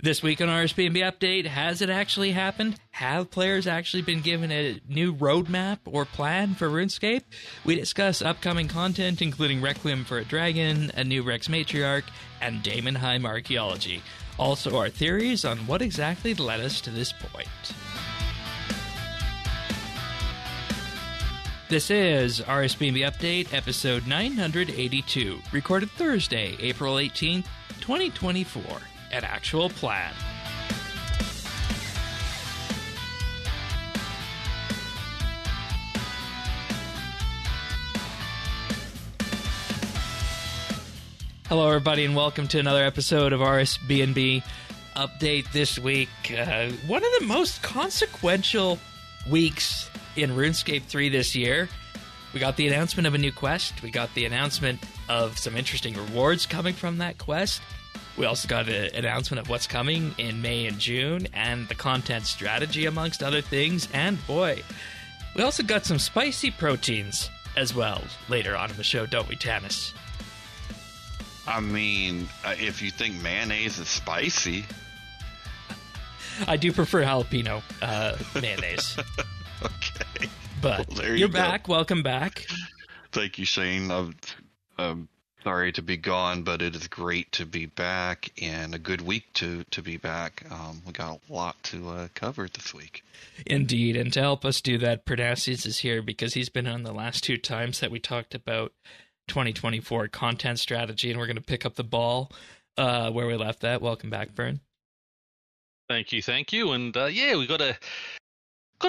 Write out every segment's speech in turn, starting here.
This week on RSBANDB Update, has it actually happened? Have players actually been given a new roadmap or plan for RuneScape? We discuss upcoming content, including Requiem for a Dragon, a new Rex Matriarch, and Daemonheim Archaeology. Also, our theories on what exactly led us to this point. This is RSBANDB Update, episode 982, recorded Thursday, April 18th, 2024. An actual plan. Hello, everybody, and welcome to another episode of RSBANDB Update this week. One of the most consequential weeks in RuneScape 3 this year. We got the announcement of a new quest. We got the announcement of some interesting rewards coming from that quest. We also got an announcement of what's coming in May and June, and the content strategy, amongst other things. And boy, we also got some spicy proteins as well later on in the show, don't we, Tannis? I mean, if you think mayonnaise is spicy. I do prefer jalapeno mayonnaise. Okay. But well, you're back. Welcome back. Thank you, Shane. Sorry to be gone, but it is great to be back, and a good week to be back. We got a lot to cover this week. Indeed, and to help us do that, Parnassius is here because he's been on the last two times that we talked about 2024 content strategy, and we're going to pick up the ball where we left that. Welcome back, Vern. Thank you, and yeah, we got a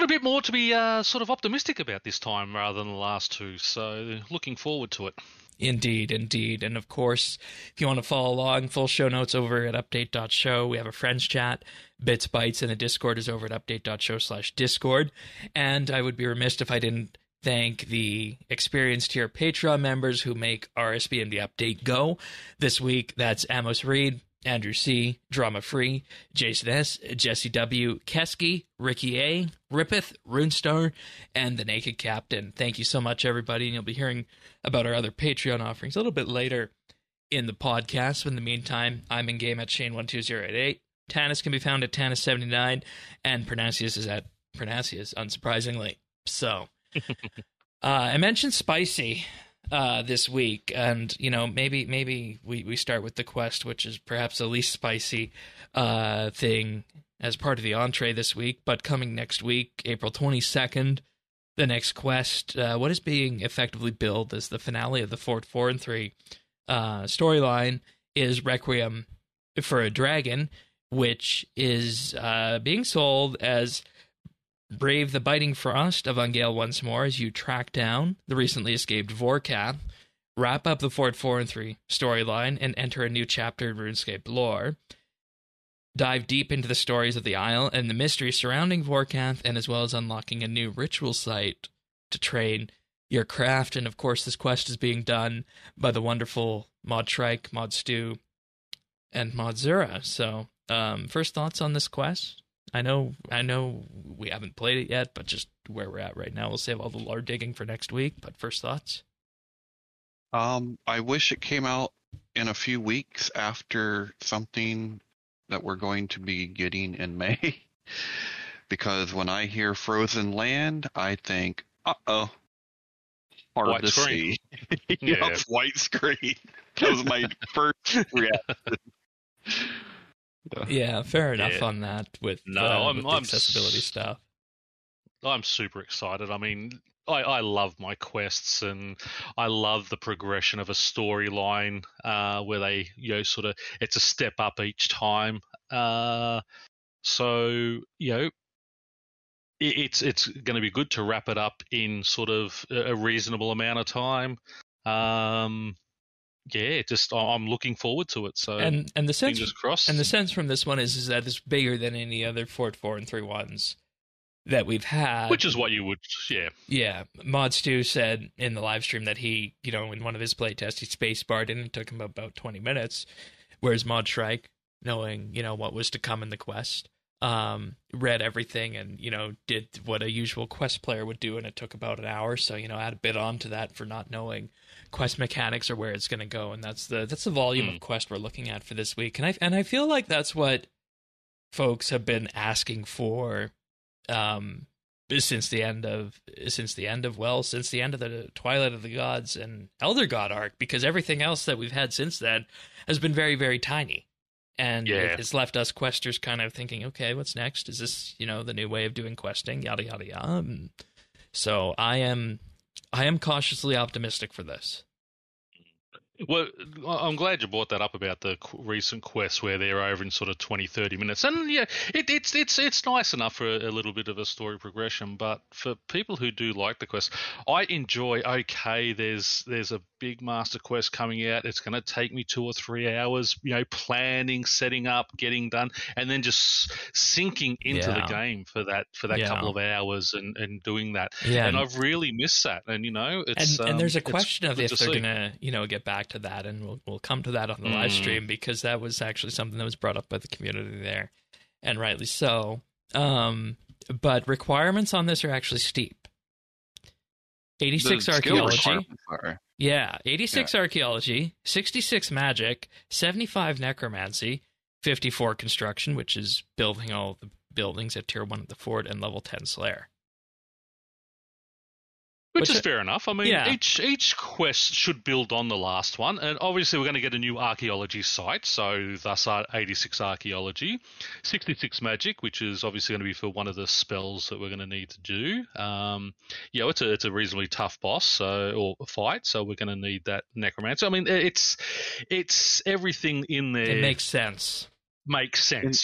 bit more to be sort of optimistic about this time rather than the last two, so looking forward to it. Indeed. And of course, if you want to follow along, full show notes over at update.show. We have a friends chat. Bits, Bytes, and the Discord is over at update.show/Discord. And I would be remiss if I didn't thank the experienced tier Patreon members who make RSBANDB Update go. This week, that's Amos Reed, Andrew C., Drama Free, Jason S., Jesse W., Kesky, Ricky A., Rippeth, Runestar, and The Naked Captain. Thank you so much, everybody, and you'll be hearing about our other Patreon offerings a little bit later in the podcast. In the meantime, I'm in game at Shane12088. Tannis can be found at Tannis79, and Parnassius is at Parnassius, unsurprisingly. So, I mentioned spicy this week, and you know, maybe we start with the quest, which is perhaps the least spicy thing as part of the entree this week. But coming next week, April 22nd, the next quest, what is being effectively billed as the finale of the Fort Forinthry storyline, is Requiem for a Dragon, which is being sold as brave the biting frost of Ungael once more as you track down the recently escaped Vorkath, wrap up the Fort Forinthry storyline, and enter a new chapter in RuneScape lore. Dive deep into the stories of the Isle and the mystery surrounding Vorkath, and as well as unlocking a new ritual site to train your craft. And of course, this quest is being done by the wonderful Mod Shrike, Mod Stu, and Mod Zura. So, first thoughts on this quest? I know we haven't played it yet, but just where we're at right now, we'll save all the lore digging for next week. But first thoughts? I wish it came out in a few weeks after something that we're going to be getting in May, because when I hear Frozen Land, I think, uh-oh. Hard to see. Yeah. White screen. That was my first reaction. Yeah, fair enough on that with accessibility stuff. I'm super excited. I mean, I love my quests, and I love the progression of a storyline where they, you know, sort of, it's a step up each time. So, you know, it's going to be good to wrap it up in sort of a reasonable amount of time. Yeah, just I'm looking forward to it. So and the sense, fingers crossed. And the sense from this one is that it's bigger than any other Fort 4 and 3 ones that we've had. Which is what you would, yeah. Yeah, Mod Stu said in the live stream that he, you know, in one of his playtests, he spacebarred and it took him about 20 minutes. Whereas Mod Shrike, knowing, you know, what was to come in the quest, read everything and, you know, did what a usual quest player would do, and it took about an hour. So, you know, add a bit on to that for not knowing quest mechanics or where it's going to go. And that's the volume of quest we're looking at for this week. And I feel like that's what folks have been asking for since the end of the Twilight of the Gods and Elder God arc, because everything else that we've had since then has been very, very tiny. And it's left us questers kind of thinking, okay, what's next? Is this, you know, the new way of doing questing? Yada, yada, yada. So I am cautiously optimistic for this. Well, I'm glad you brought that up about the recent quests where they're over in sort of 20, 30 minutes. And yeah, it's nice enough for a little bit of a story progression. But for people who do like the quest, I enjoy, okay, there's a big master quest coming out. It's going to take me 2 or 3 hours, you know, planning, setting up, getting done, and then just sinking into the game for that couple of hours and doing that. Yeah. And I've really missed that. And, you know, it's... And there's a question of if they're going to, you know, get back to that, and we'll come to that on the live stream, because that was actually something that was brought up by the community there, and rightly so. But requirements on this are actually steep. 86 archaeology, 86 archaeology, 66 magic, 75 necromancy, 54 construction, which is building all the buildings at tier 1 at the fort, and level 10 slayer. Which is fair enough. I mean, each quest should build on the last one. And obviously we're going to get a new archaeology site, so thus 86 archaeology, 66 magic, which is obviously going to be for one of the spells that we're going to need to do. It's a reasonably tough boss or fight, so we're going to need that necromancer. I mean, it's everything in there. It makes sense.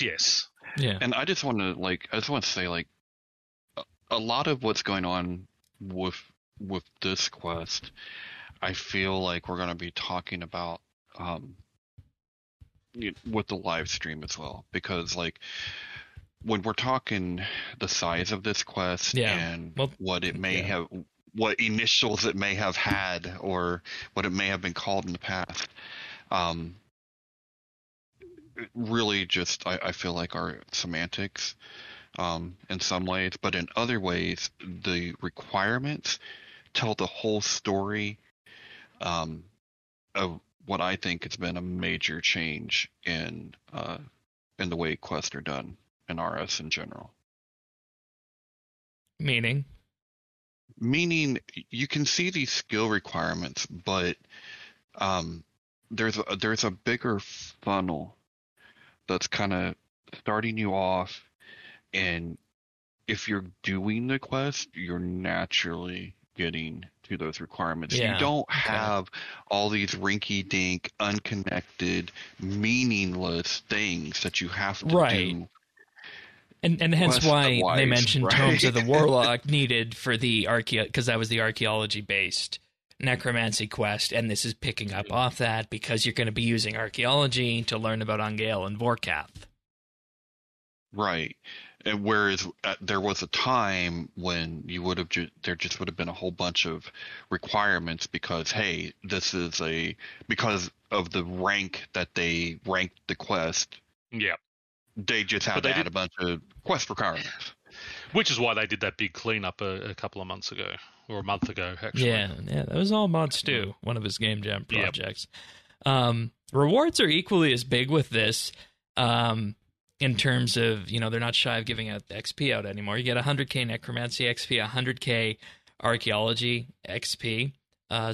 Yes. Yeah. And I just want to say, like, a lot of what's going on with this quest, I feel like we're going to be talking about with the live stream as well, because like when we're talking the size of this quest and what it may have, what initials it may have had, or what it may have been called in the past, really just I feel like our semantics in some ways, but in other ways, the requirements tell the whole story of what I think has been a major change in the way quests are done in RS in general. Meaning, you can see these skill requirements, but there's a bigger funnel that's kind of starting you off. And if you're doing the quest, you're naturally getting to those requirements. Yeah. You don't have all these rinky-dink, unconnected, meaningless things that you have to do. And hence why they mentioned Tomes of the Warlock needed for the archaeology, because that was the archaeology-based necromancy quest, and this is picking up off that, because you're going to be using archaeology to learn about Ungael and Vorkath. Right. And whereas there was a time when you would have there just would have been a whole bunch of requirements because, hey, this is because of the rank that they ranked the quest. Yeah. They just had to add a bunch of quest requirements. Which is why they did that big cleanup a couple of months ago, or a month ago, actually. Yeah, that was all Mod Stu, one of his game jam projects. Yep. Rewards are equally as big with this. In terms of, you know, they're not shy of giving out XP out anymore. You get 100k necromancy XP, 100k archaeology XP,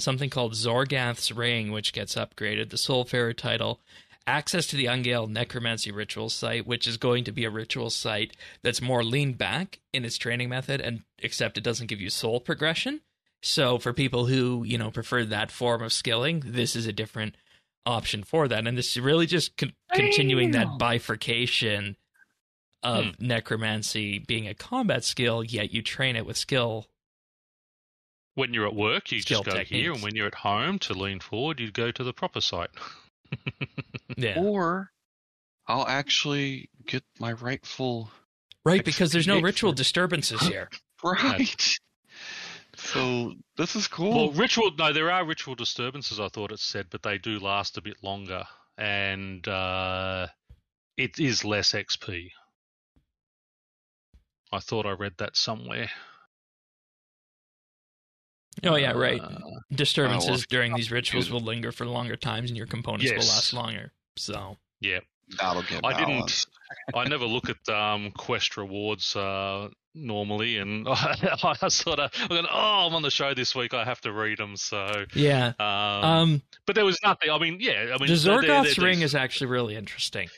something called Zorgath's Ring, which gets upgraded, the Soulfarer title, access to the Ungael necromancy ritual site, which is going to be a ritual site that's more lean back in its training method, and except it doesn't give you soul progression. So for people who, you know, prefer that form of skilling, this is a different option for that, and this is really just continuing that bifurcation of necromancy being a combat skill, yet you train it with skill. When you're at work, you just go here, and when you're at home to lean forward, you go to the proper site. Or I'll actually get my rightful because there's no ritual disturbances here. Right. So this is cool. Well, there are ritual disturbances, I thought it said, but they do last a bit longer, and it is less XP. I thought I read that somewhere. Oh, yeah, right. Disturbances during these rituals will linger for longer times, and your components will last longer. So, yeah. That'll get balanced. I never look at quest rewards normally, and I sort of I'm on the show this week, I have to read them. So yeah, but there was nothing. I mean, the Zorgath's Ring is actually really interesting.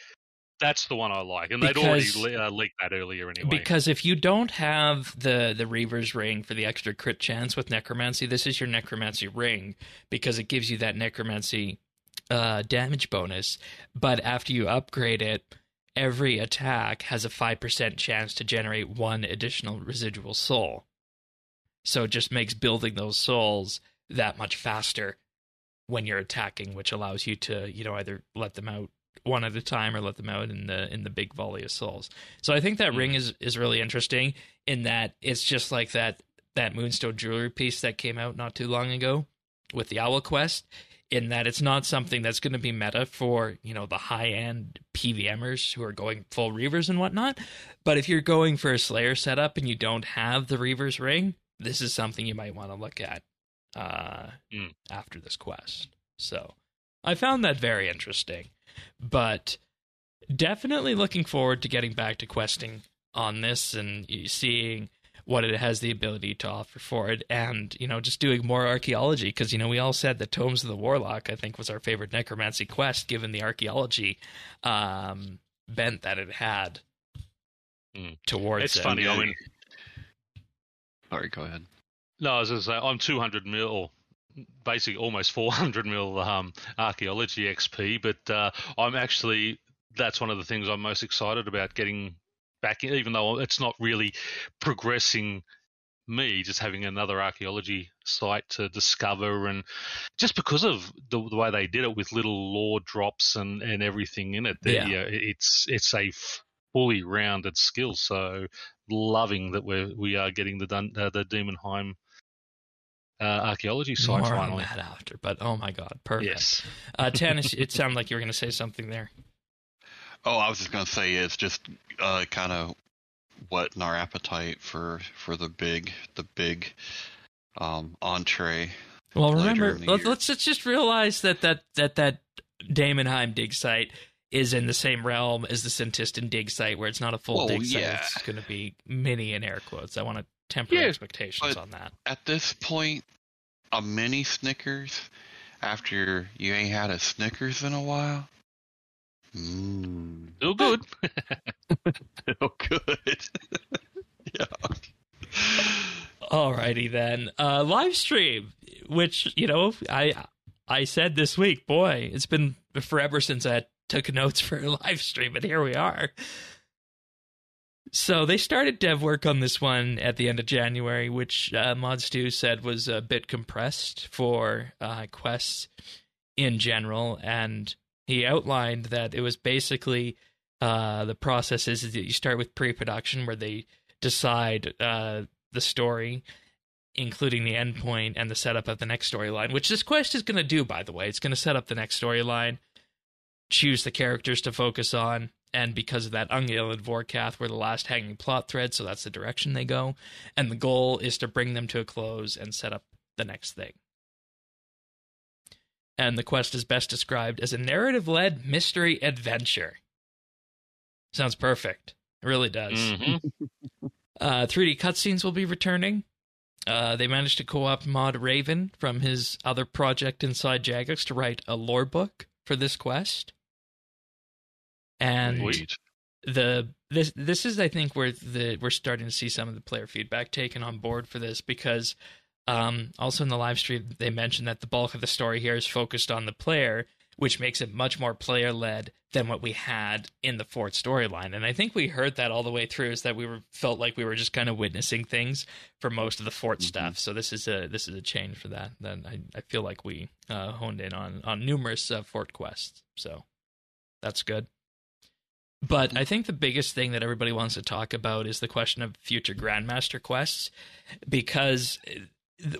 That's the one I like, and they'd already leaked that earlier anyway. Because if you don't have the Reaver's Ring for the extra crit chance with Necromancy, this is your Necromancy Ring because it gives you that Necromancy damage bonus. But after you upgrade it, every attack has a 5% chance to generate one additional residual soul. So it just makes building those souls that much faster when you're attacking, which allows you to, either let them out one at a time or let them out in the big volley of souls. So I think that ring is really interesting in that it's just like that Moonstone jewelry piece that came out not too long ago with the Owl Quest, in that it's not something that's going to be meta for, the high-end PVMers who are going full Reavers and whatnot. But if you're going for a Slayer setup and you don't have the Reaver's Ring, this is something you might want to look at after this quest. So I found that very interesting. But definitely looking forward to getting back to questing on this and seeing what it has the ability to offer for it, and, just doing more archaeology, because, we all said that Tomes of the Warlock, I think, was our favorite necromancy quest, given the archaeology bent that it had towards it. It's funny, Sorry, go ahead. No, I was going to say, I'm 200 mil... basically almost 400 mil archaeology XP, but that's one of the things I'm most excited about getting back in, even though it's not really progressing me, just having another archaeology site to discover, and just because of the way they did it with little lore drops and everything in it, it's a fully rounded skill. So loving that we are getting the Daemonheim archaeology site more finally. More on that after, but oh my god, perfect. Yes. Tannis, it sounded like you were going to say something there. Oh, I was just going to say it's just kind of whetting our appetite for the big entree. Well, remember, let's just realize that Daemonheim dig site is in the same realm as the Centistan dig site, where it's not a full dig site. Yeah. It's going to be mini in air quotes. I want to temper expectations on that. At this point, a mini Snickers after you ain't had a Snickers in a while. Still good. Still good. Yeah. Alrighty then. Live stream, which, I said this week, boy, it's been forever since I took notes for a live stream, and here we are. So they started dev work on this one at the end of January, which Mod Stu said was a bit compressed for quests in general, and he outlined that it was basically the process is that you start with pre-production, where they decide the story, including the endpoint and the setup of the next storyline, which this quest is going to do, by the way. It's going to set up the next storyline, choose the characters to focus on, and because of that, Ungael and Vorkath were the last hanging plot thread, so that's the direction they go, and the goal is to bring them to a close and set up the next thing. And the quest is best described as a narrative-led mystery adventure. Sounds perfect. It really does. Mm-hmm. 3D cutscenes will be returning. They managed to co-opt Mod Raven from his other project inside Jagex to write a lore book for this quest. And this is, I think, where we're starting to see some of the player feedback taken on board for this, because also in the live stream they mentioned that the bulk of the story here is focused on the player, which makes it much more player-led than what we had in the Fort storyline. And I think we heard that all the way through, is that felt like we were just kind of witnessing things for most of the Fort stuff. So this is a change for that. Then I feel like we honed in on numerous Fort quests. So that's good. But I think the biggest thing that everybody wants to talk about is the question of future Grandmaster quests, because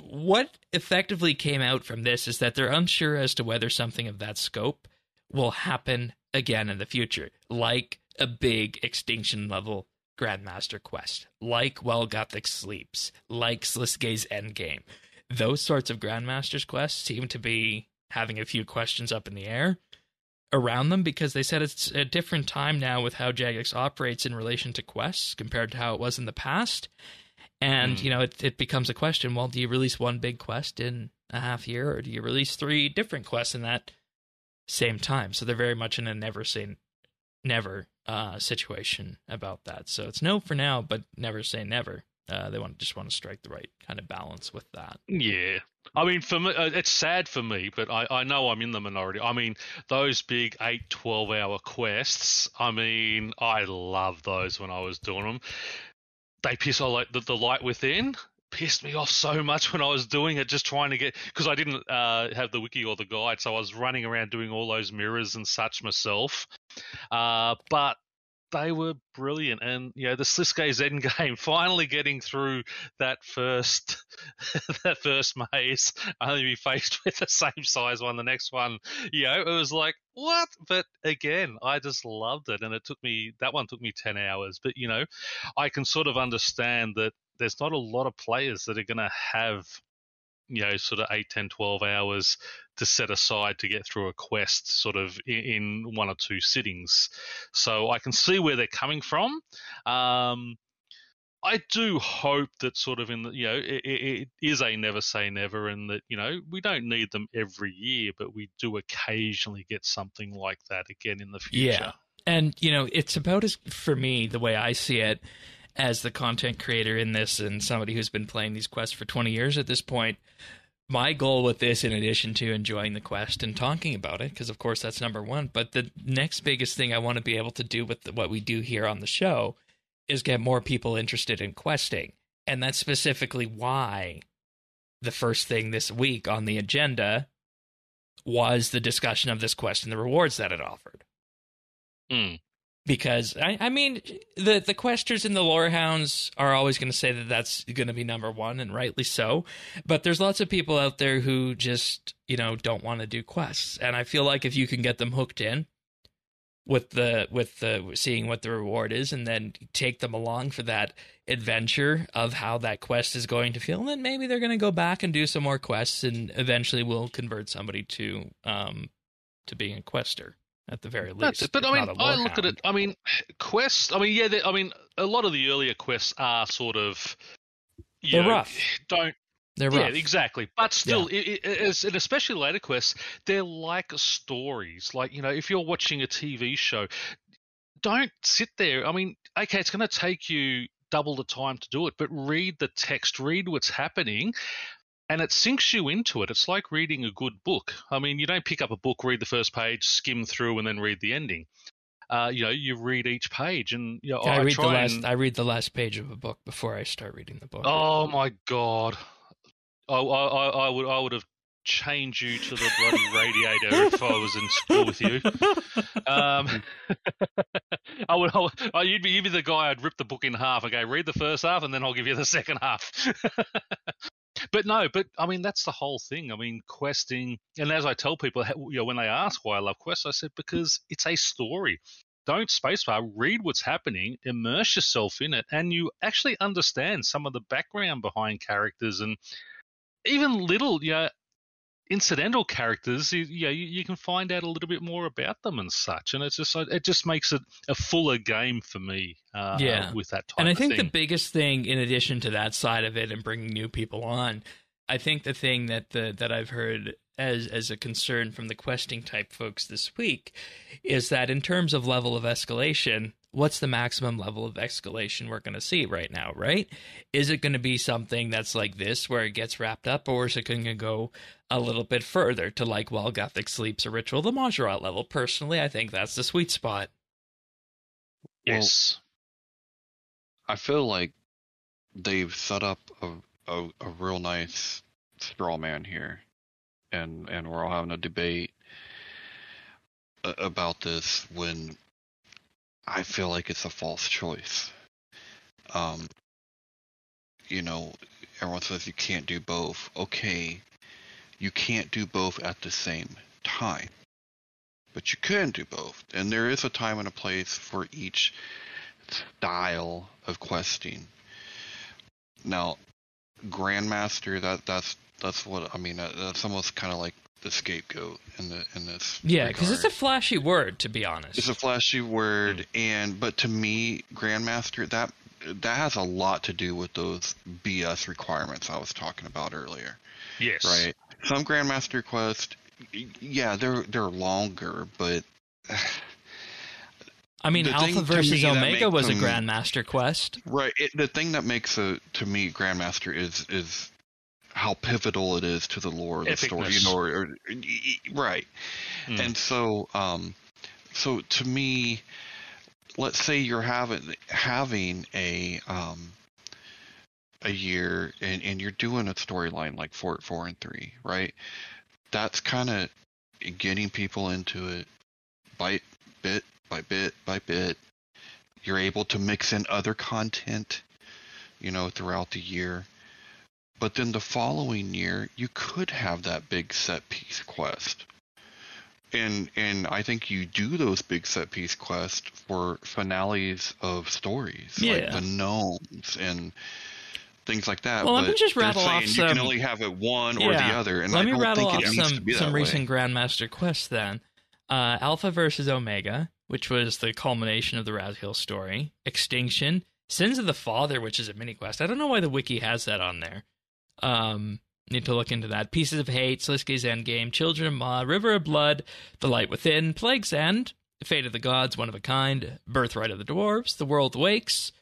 what effectively came out from this is that they're unsure as to whether something of that scope will happen again in the future, like a big Extinction level Grandmaster quest, like Well Gothic Sleeps, like Sliske's Endgame. Those sorts of Grandmaster's quests seem to be having a few questions up in the air, around them, because they said it's a different time now with how Jagex operates in relation to quests compared to how it was in the past. And, you know, it becomes a question, well, do you release one big quest in a half year, or do you release three different quests in that same time? So they're very much in a never say never situation about that. So it's no for now, but never say never. They want to strike the right kind of balance with that. Yeah. I mean, for me, it's sad for me, but I know I'm in the minority. I mean, those big 8, 12-hour quests, I mean, I love those when I was doing them. They piss off, like the Light Within pissed me off so much when I was doing it, just trying to get, because I didn't have the wiki or the guide, so I was running around doing all those mirrors and such myself. But they were brilliant. And, you know, the Sliske's Endgame, finally getting through that first maze, only to be faced with the same size one, the next one, you know, it was like, what? But again, I just loved it. And that one took me 10 hours. But, you know, I can sort of understand that there's not a lot of players that are going to have, you know, sort of 8, 10, 12 hours to set aside to get through a quest sort of in one or two sittings. So I can see where they're coming from. I do hope that sort of in the, you know, it is a never say never, and that, you know, we don't need them every year, but we do occasionally get something like that again in the future. Yeah. And, you know, it's about as, for me, the way I see it, as the content creator in this and somebody who's been playing these quests for 20 years at this point, my goal with this, in addition to enjoying the quest and talking about it, because of course that's number one, but the next biggest thing I want to be able to do with what we do here on the show is get more people interested in questing. And that's specifically why the first thing this week on the agenda was the discussion of this quest and the rewards that it offered. Because, I mean, the questers and the lore hounds are always going to say that that's going to be number one, and rightly so. But there's lots of people out there who just, you know, don't want to do quests. And I feel like if you can get them hooked in with seeing what the reward is, and then take them along for that adventure of how that quest is going to feel, and then maybe they're going to go back and do some more quests, and eventually we'll convert somebody to being a quester. At the very least. It, but I mean, I look at it, I mean, quests, I mean, yeah, I mean, a lot of the earlier quests are sort of, they're rough. Yeah, exactly. But still, and especially later quests, they're like stories. Like, you know, if you're watching a TV show, don't sit there. I mean, okay, it's going to take you double the time to do it, but read the text, read what's happening. And it sinks you into it. It's like reading a good book. I mean, you don't pick up a book, read the first page, skim through, and then read the ending. You know, you read each page, and you know, I read the last page of a book before I start reading the book. Oh my god! I would have changed you to the bloody radiator if I was in school with you. You'd be the guy I'd rip the book in half. Okay, read the first half, and then I'll give you the second half. But no, but I mean, that's the whole thing. I mean, questing, and as I tell people, you know, when they ask why I love quests, I said, because it's a story. Don't spacebar, read what's happening, immerse yourself in it, and you actually understand some of the background behind characters, and even little, you know, incidental characters, you can find out a little bit more about them and such. And it just makes it a fuller game for me with that type of thing. And I think the biggest thing, in addition to that side of it and bringing new people on, I think the thing that I've heard as a concern from the questing type folks this week is that in terms of level of escalation, what's the maximum level of escalation we're going to see right now, right? Is it going to be something that's like this, where it gets wrapped up, or is it going to go a little bit further to, like, Well Gothic Sleeps or Ritual the Majorat level? Personally, I think that's the sweet spot. Yes. Well, I feel like they've set up a real nice straw man here, and we're all having a debate about this when... I feel like it's a false choice. You know, everyone says you can't do both. Okay, you can't do both at the same time, but you can do both. And there is a time and a place for each style of questing. Now, Grandmaster, that's what I mean. That's almost kind of like the scapegoat in this. Yeah, because it's a flashy word, to be honest. It's a flashy word, but to me, Grandmaster, that has a lot to do with those BS requirements I was talking about earlier. Yes. Right. Some Grandmaster quests, yeah, they're longer, but. I mean, Alpha versus Omega was a Grandmaster quest. Right. The thing that makes to me Grandmaster is how pivotal it is to the lore of the story. You know, right. Mm. And so, so to me, let's say you're having a year and you're doing a storyline like Fort Forinthry, right? That's kind of getting people into it bit by bit. You're able to mix in other content, you know, throughout the year. But then the following year, you could have that big set piece quest. And I think you do those big set piece quests for finales of stories, like the gnomes and things like that. Well, let me just rattle off some. You can only have it one or the other. And let me rattle off some recent Grandmaster quests then. Alpha versus Omega, which was the culmination of the Raziel story. Extinction. Sins of the Father, which is a mini quest. I don't know why the wiki has that on there. Need to look into that. Pieces of Hate, Sliske's Endgame, Children of Ma, River of Blood, The Light Within, Plague's End, Fate of the Gods, One of a Kind, Birthright of the Dwarves, The World Wakes,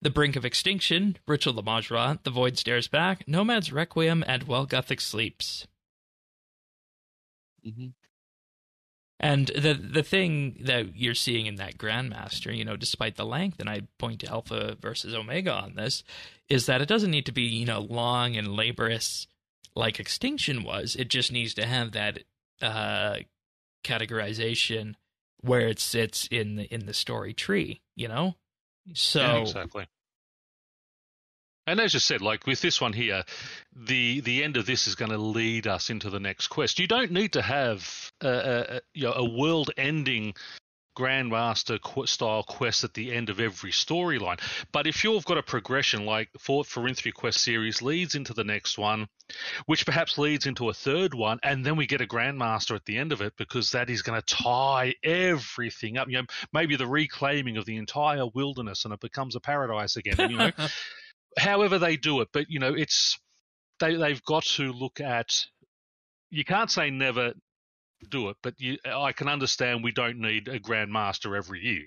The Brink of Extinction, Ritual of Majra, The Void Stares Back, Nomad's Requiem, and Well Gothic Sleeps. Mm-hmm. And the thing that you're seeing in that Grandmaster, you know, despite the length, and I point to Alpha versus Omega on this, is that it doesn't need to be, you know, long and laborious like Extinction was. It just needs to have that categorization where it sits in the story tree, you know? So yeah, exactly. And as you said, like with this one here, the end of this is going to lead us into the next quest. You don't need to have a world-ending Grandmaster-style quest at the end of every storyline. But if you've got a progression, like Fort Forinthry quest series leads into the next one, which perhaps leads into a third one, and then we get a Grandmaster at the end of it, because that is going to tie everything up. You know, maybe the reclaiming of the entire wilderness, and it becomes a paradise again, you know. However they do it, but you know, it's they've got to look at. You can't say never do it, but I can understand we don't need a Grandmaster every year.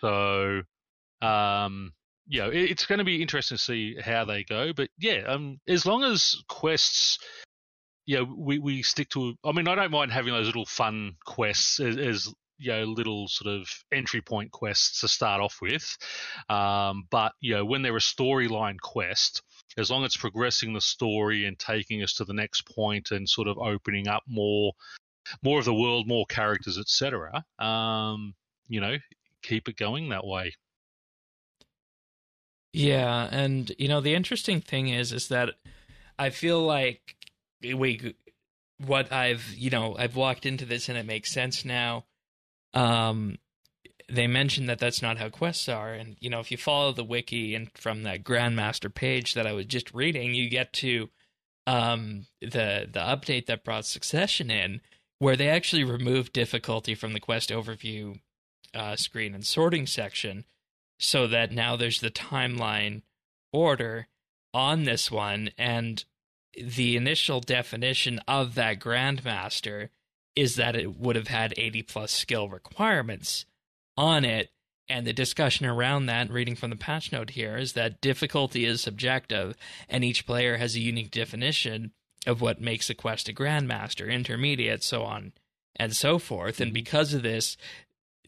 So, you know, it's going to be interesting to see how they go. But yeah, as long as quests, you know, we stick to. I mean, I don't mind having those little fun quests as you know, little sort of entry point quests to start off with. But, you know, when they're a storyline quest, as long as it's progressing the story and taking us to the next point and sort of opening up more of the world, more characters, etc., you know, keep it going that way. Yeah, and, you know, the interesting thing is that I feel like I've walked into this and it makes sense now. They mentioned that's not how quests are, and you know, if you follow the wiki and from that Grandmaster page that I was just reading, you get to the update that brought Succession in, where they actually removed difficulty from the quest overview screen and sorting section, so that now there's the timeline order on this one, and the initial definition of that Grandmaster is that it would have had 80+ skill requirements on it, and the discussion around that, reading from the patch note here, is that difficulty is subjective, and each player has a unique definition of what makes a quest a Grandmaster, intermediate, so on and so forth, and because of this,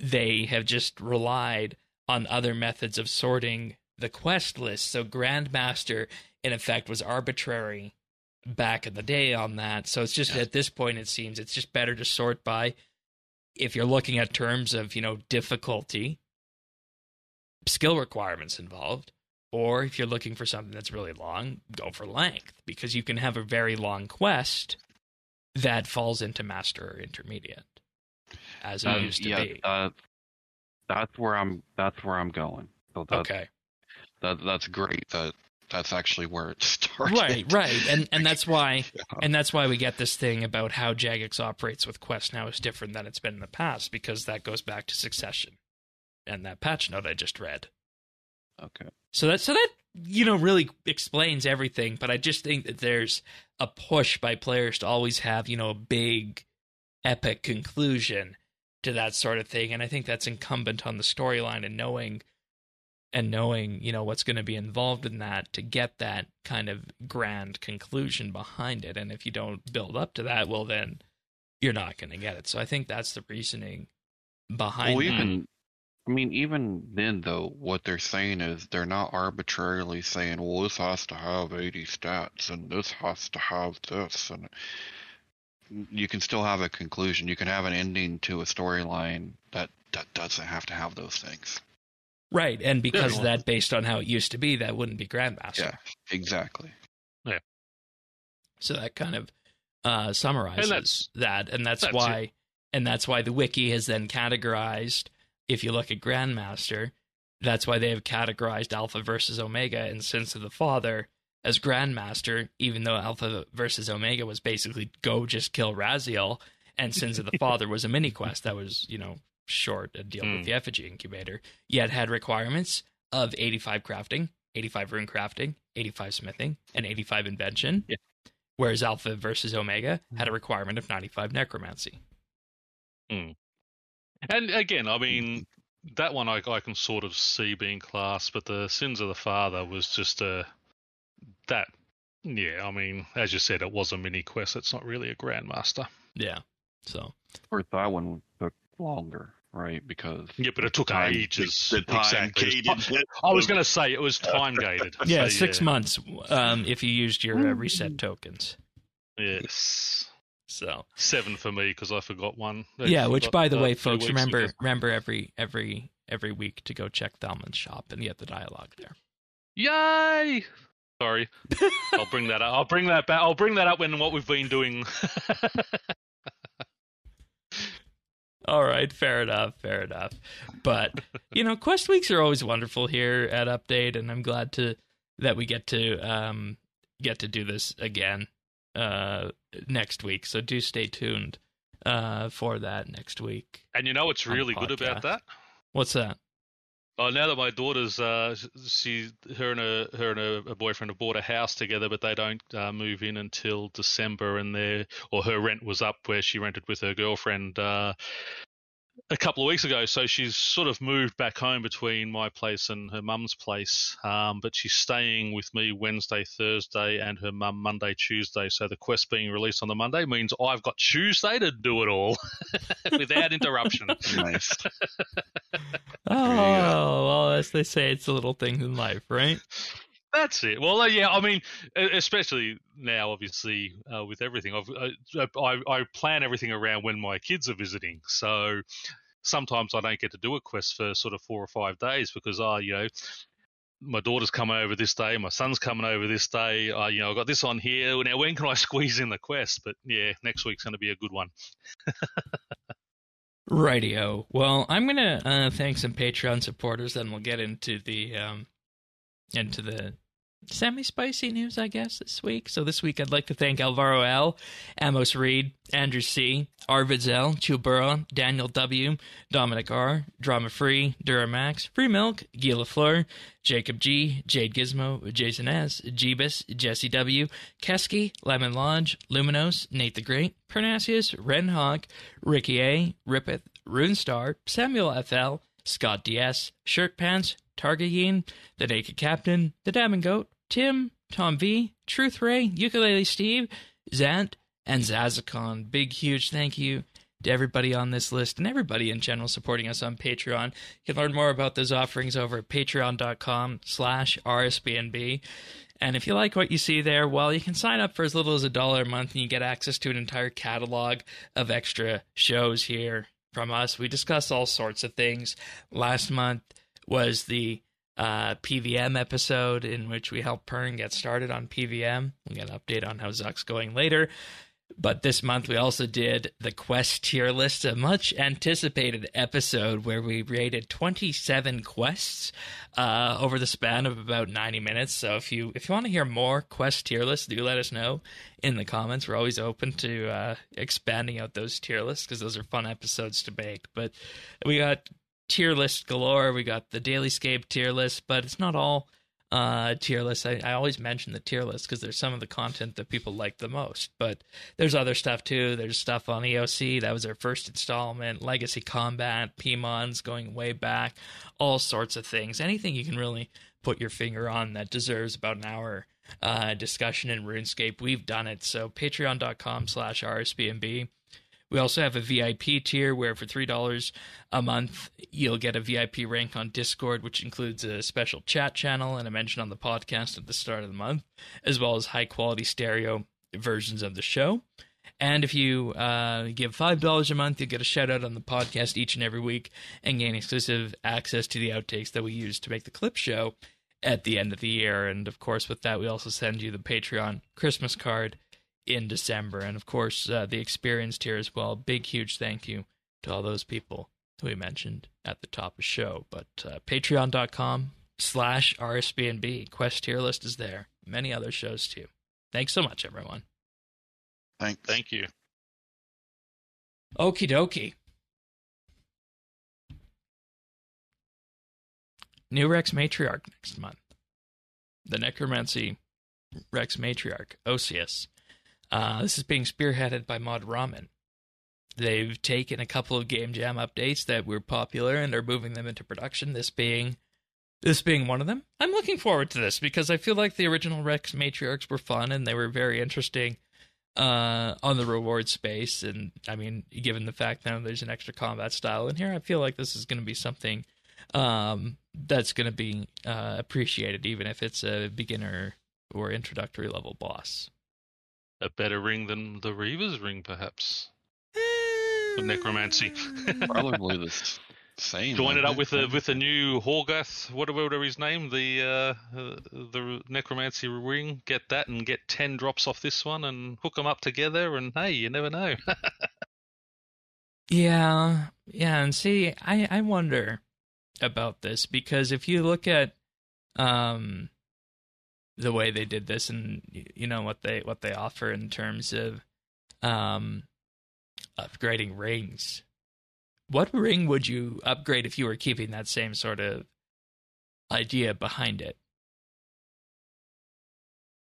they have just relied on other methods of sorting the quest list, so Grandmaster, in effect, was arbitrary back in the day on that. So it's just at this point, it seems it's just better to sort by, if you're looking at terms of, you know, difficulty, skill requirements involved, or if you're looking for something that's really long, go for length, because you can have a very long quest that falls into master or intermediate as it used to be. That's where I'm going. So that's great. That that's actually where it started. Right, right. And that's why and that's why we get this thing about how Jagex operates with quests now is different than it's been in the past, because that goes back to Succession and that patch note I just read. Okay. So that you know really explains everything, but I just think that there's a push by players to always have, you know, a big epic conclusion to that sort of thing, and I think that's incumbent on the storyline and knowing, you know, what's going to be involved in that to get that kind of grand conclusion behind it. And if you don't build up to that, well, then you're not going to get it. So I think that's the reasoning behind that. Even then, though, what they're saying is they're not arbitrarily saying, well, this has to have 80 stats and this has to have this. And you can still have a conclusion. You can have an ending to a storyline that doesn't have to have those things. Right, and because of that, based on how it used to be, that wouldn't be Grandmaster. Yeah, exactly. Yeah. So that kind of summarizes and that's why the wiki has then categorized, if you look at Grandmaster, that's why they have categorized Alpha versus Omega and Sins of the Father as Grandmaster, even though Alpha versus Omega was basically go just kill Raziel, and Sins of the Father was a mini-quest that was, you know, short and deal with the effigy incubator, yet had requirements of 85 crafting, 85 rune crafting, 85 smithing, and 85 invention, whereas Alpha versus Omega had a requirement of 95 necromancy. And again, I mean, that one I can sort of see being classed, but the Sins of the Father was just as you said, it was a mini quest. It's not really a Grandmaster. Yeah. So, or that one took longer, right? Because but it took ages. The time gated. I was going to say it was time gated. Yeah, so, 6 months if you used your reset tokens. Yes. So 7 for me because I forgot one. Which by the way, folks, remember every week to go check Thalman's shop and get the dialogue there. Yay! Sorry, I'll bring that up. I'll bring that back. I'll bring that up when what we've been doing. All right, fair enough. But, you know, quest weeks are always wonderful here at Update, and I'm glad that we get to do this again next week. So do stay tuned for that next week. And you know what's really good about that? What's that? Oh, now that my daughter's, her and her boyfriend have bought a house together, but they don't move in until December, or her rent was up where she rented with her girlfriend a couple of weeks ago. So she's sort of moved back home between my place and her mum's place, but she's staying with me Wednesday, Thursday, and her mum Monday, Tuesday. So the quest being released on the Monday means I've got Tuesday to do it all without interruption. Nice. Oh, well, as they say, it's the little things in life, right? That's it. Well, yeah, I mean, especially now, obviously, with everything. I plan everything around when my kids are visiting. So sometimes I don't get to do a quest for sort of 4 or 5 days because, you know, my daughter's coming over this day, my son's coming over this day. You know, I've got this on here. Now, when can I squeeze in the quest? But, yeah, next week's going to be a good one. Rightio. Well, I'm going to thank some Patreon supporters, then we'll get into the semi-spicy news, I guess, this week. So this week I'd like to thank Alvaro L, Amos Reed, Andrew C, Arvids L, Chubura, Daniel W, Dominic R, Drama Free, Duramax, Free Milk, Guy Lafleur, Jacob G, Jade Gizmo, Jason S, Jeebus, Jesse W, Kesky, Lemon Lodge, Luminos, Nate the Great, Parnassius, Ren Hawk, Ricky A, Rippeth, Runestar, Samuel FL, Scott DS, Shirt Pants, Targayen, The Naked Captain, The Dabbing Goat, Tim, Tom V, Truth Ray, Ukulele Steve, Zant, and Zazicon. Big, huge thank you to everybody on this list and everybody in general supporting us on Patreon. You can learn more about those offerings over at patreon.com/RSBNB. And if you like what you see there, well, you can sign up for as little as $1 a month and you get access to an entire catalog of extra shows here from us. We discuss all sorts of things. Last month was the PVM episode in which we helped Pern get started on PVM. We'll get an update on how Zuck's going later. But this month we also did the quest tier list, a much anticipated episode where we rated 27 quests over the span of about 90 minutes. So if you want to hear more quest tier lists, do let us know in the comments. We're always open to expanding out those tier lists because those are fun episodes to make. But we got tier list galore. We got the Dailyscape tier list, but it's not all tier list. I always mention the tier list because there's some of the content that people like the most, but there's other stuff too. There's stuff on EOC. That was our first installment, Legacy Combat, Pmons going way back, all sorts of things. Anything you can really put your finger on that deserves about an hour discussion in RuneScape, we've done it. So patreon.com/RSBANB. We also have a VIP tier where for $3 a month, you'll get a VIP rank on Discord, which includes a special chat channel and a mention on the podcast at the start of the month, as well as high-quality stereo versions of the show. And if you give $5 a month, you'll get a shout-out on the podcast each and every week and gain exclusive access to the outtakes that we use to make the clip show at the end of the year. And, of course, with that, we also send you the Patreon Christmas card in December, and of course the experience tier as well. Big huge thank you to all those people who we mentioned at the top of the show. But patreon.com/RSBNB, quest tier list is there, many other shows too. Thanks so much, everyone. Thank you. Okie dokie. New Rex Matriarch next month, the Necromancy Rex Matriarch Osius. This is being spearheaded by Mod Ramen. They've taken a couple of game jam updates that were popular and are moving them into production, this being one of them. I'm looking forward to this because I feel like the original Rex Matriarchs were fun and they were very interesting on the reward space. And I mean, given the fact that there's an extra combat style in here, I feel like this is going to be something that's going to be appreciated, even if it's a beginner or introductory level boss. A better ring than the Reaver's Ring, perhaps. Of necromancy. Probably the same. Join it up with a new Zorgath, whatever his name, the necromancy ring. Get that and get 10 drops off this one and hook them up together. And hey, you never know. yeah, and see, I wonder about this because if you look at the way they did this and, you know, what they offer in terms of upgrading rings. What ring would you upgrade if you were keeping that same sort of idea behind it?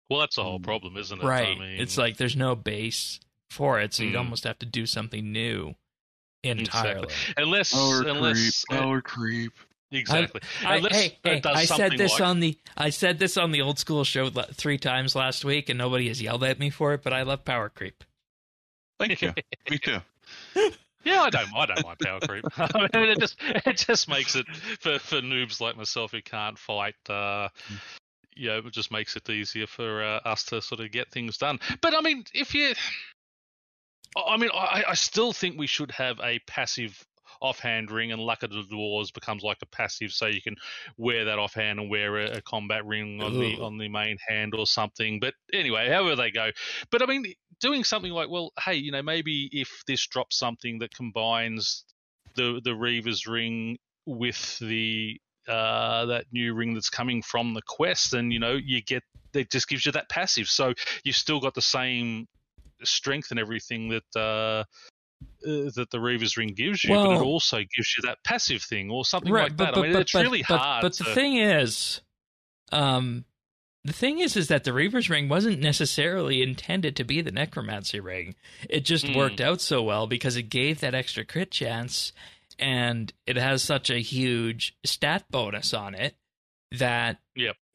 Well, that's the whole problem, isn't it? Right. I mean, it's like there's no base for it, so you'd almost have to do something new entirely. Exactly. Unless power creep. Exactly. I said this on the old school show 3 times last week, and nobody has yelled at me for it. But I love power creep. Thank you. Me too. Yeah, I don't mind power creep. I mean, it just makes it for noobs like myself who can't fight. It just makes it easier for us to sort of get things done. But I mean, I still think we should have a passive offhand ring, and Luck of the Dwarves becomes like a passive, so you can wear that offhand and wear a combat ring on the main hand or something. But anyway, however they go. But I mean, doing something like, well, hey, you know, maybe if this drops something that combines the Reaver's Ring with the that new ring that's coming from the quest, and you know, you get it just gives you that passive, so you've still got the same strength and everything that the Reaver's Ring gives you, but it also gives you that passive thing or something like that. But it's really hard. But the thing is that the Reaver's Ring wasn't necessarily intended to be the Necromancy Ring. It just worked out so well because it gave that extra crit chance, and it has such a huge stat bonus on it that,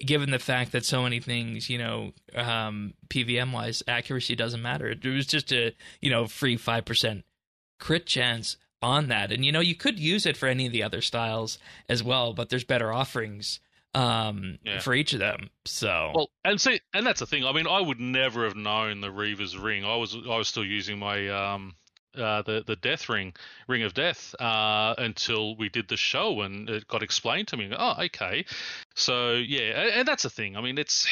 given the fact that so many things, you know, PVM-wise, accuracy doesn't matter. It was just a, you know, free 5% crit chance on that. And, you know, you could use it for any of the other styles as well, but there's better offerings for each of them. So and that's the thing. I mean, I would never have known the Reaver's Ring. I was still using my the Death Ring of Death, until we did the show and it got explained to me. Oh, okay. So yeah, and that's the thing. I mean, it's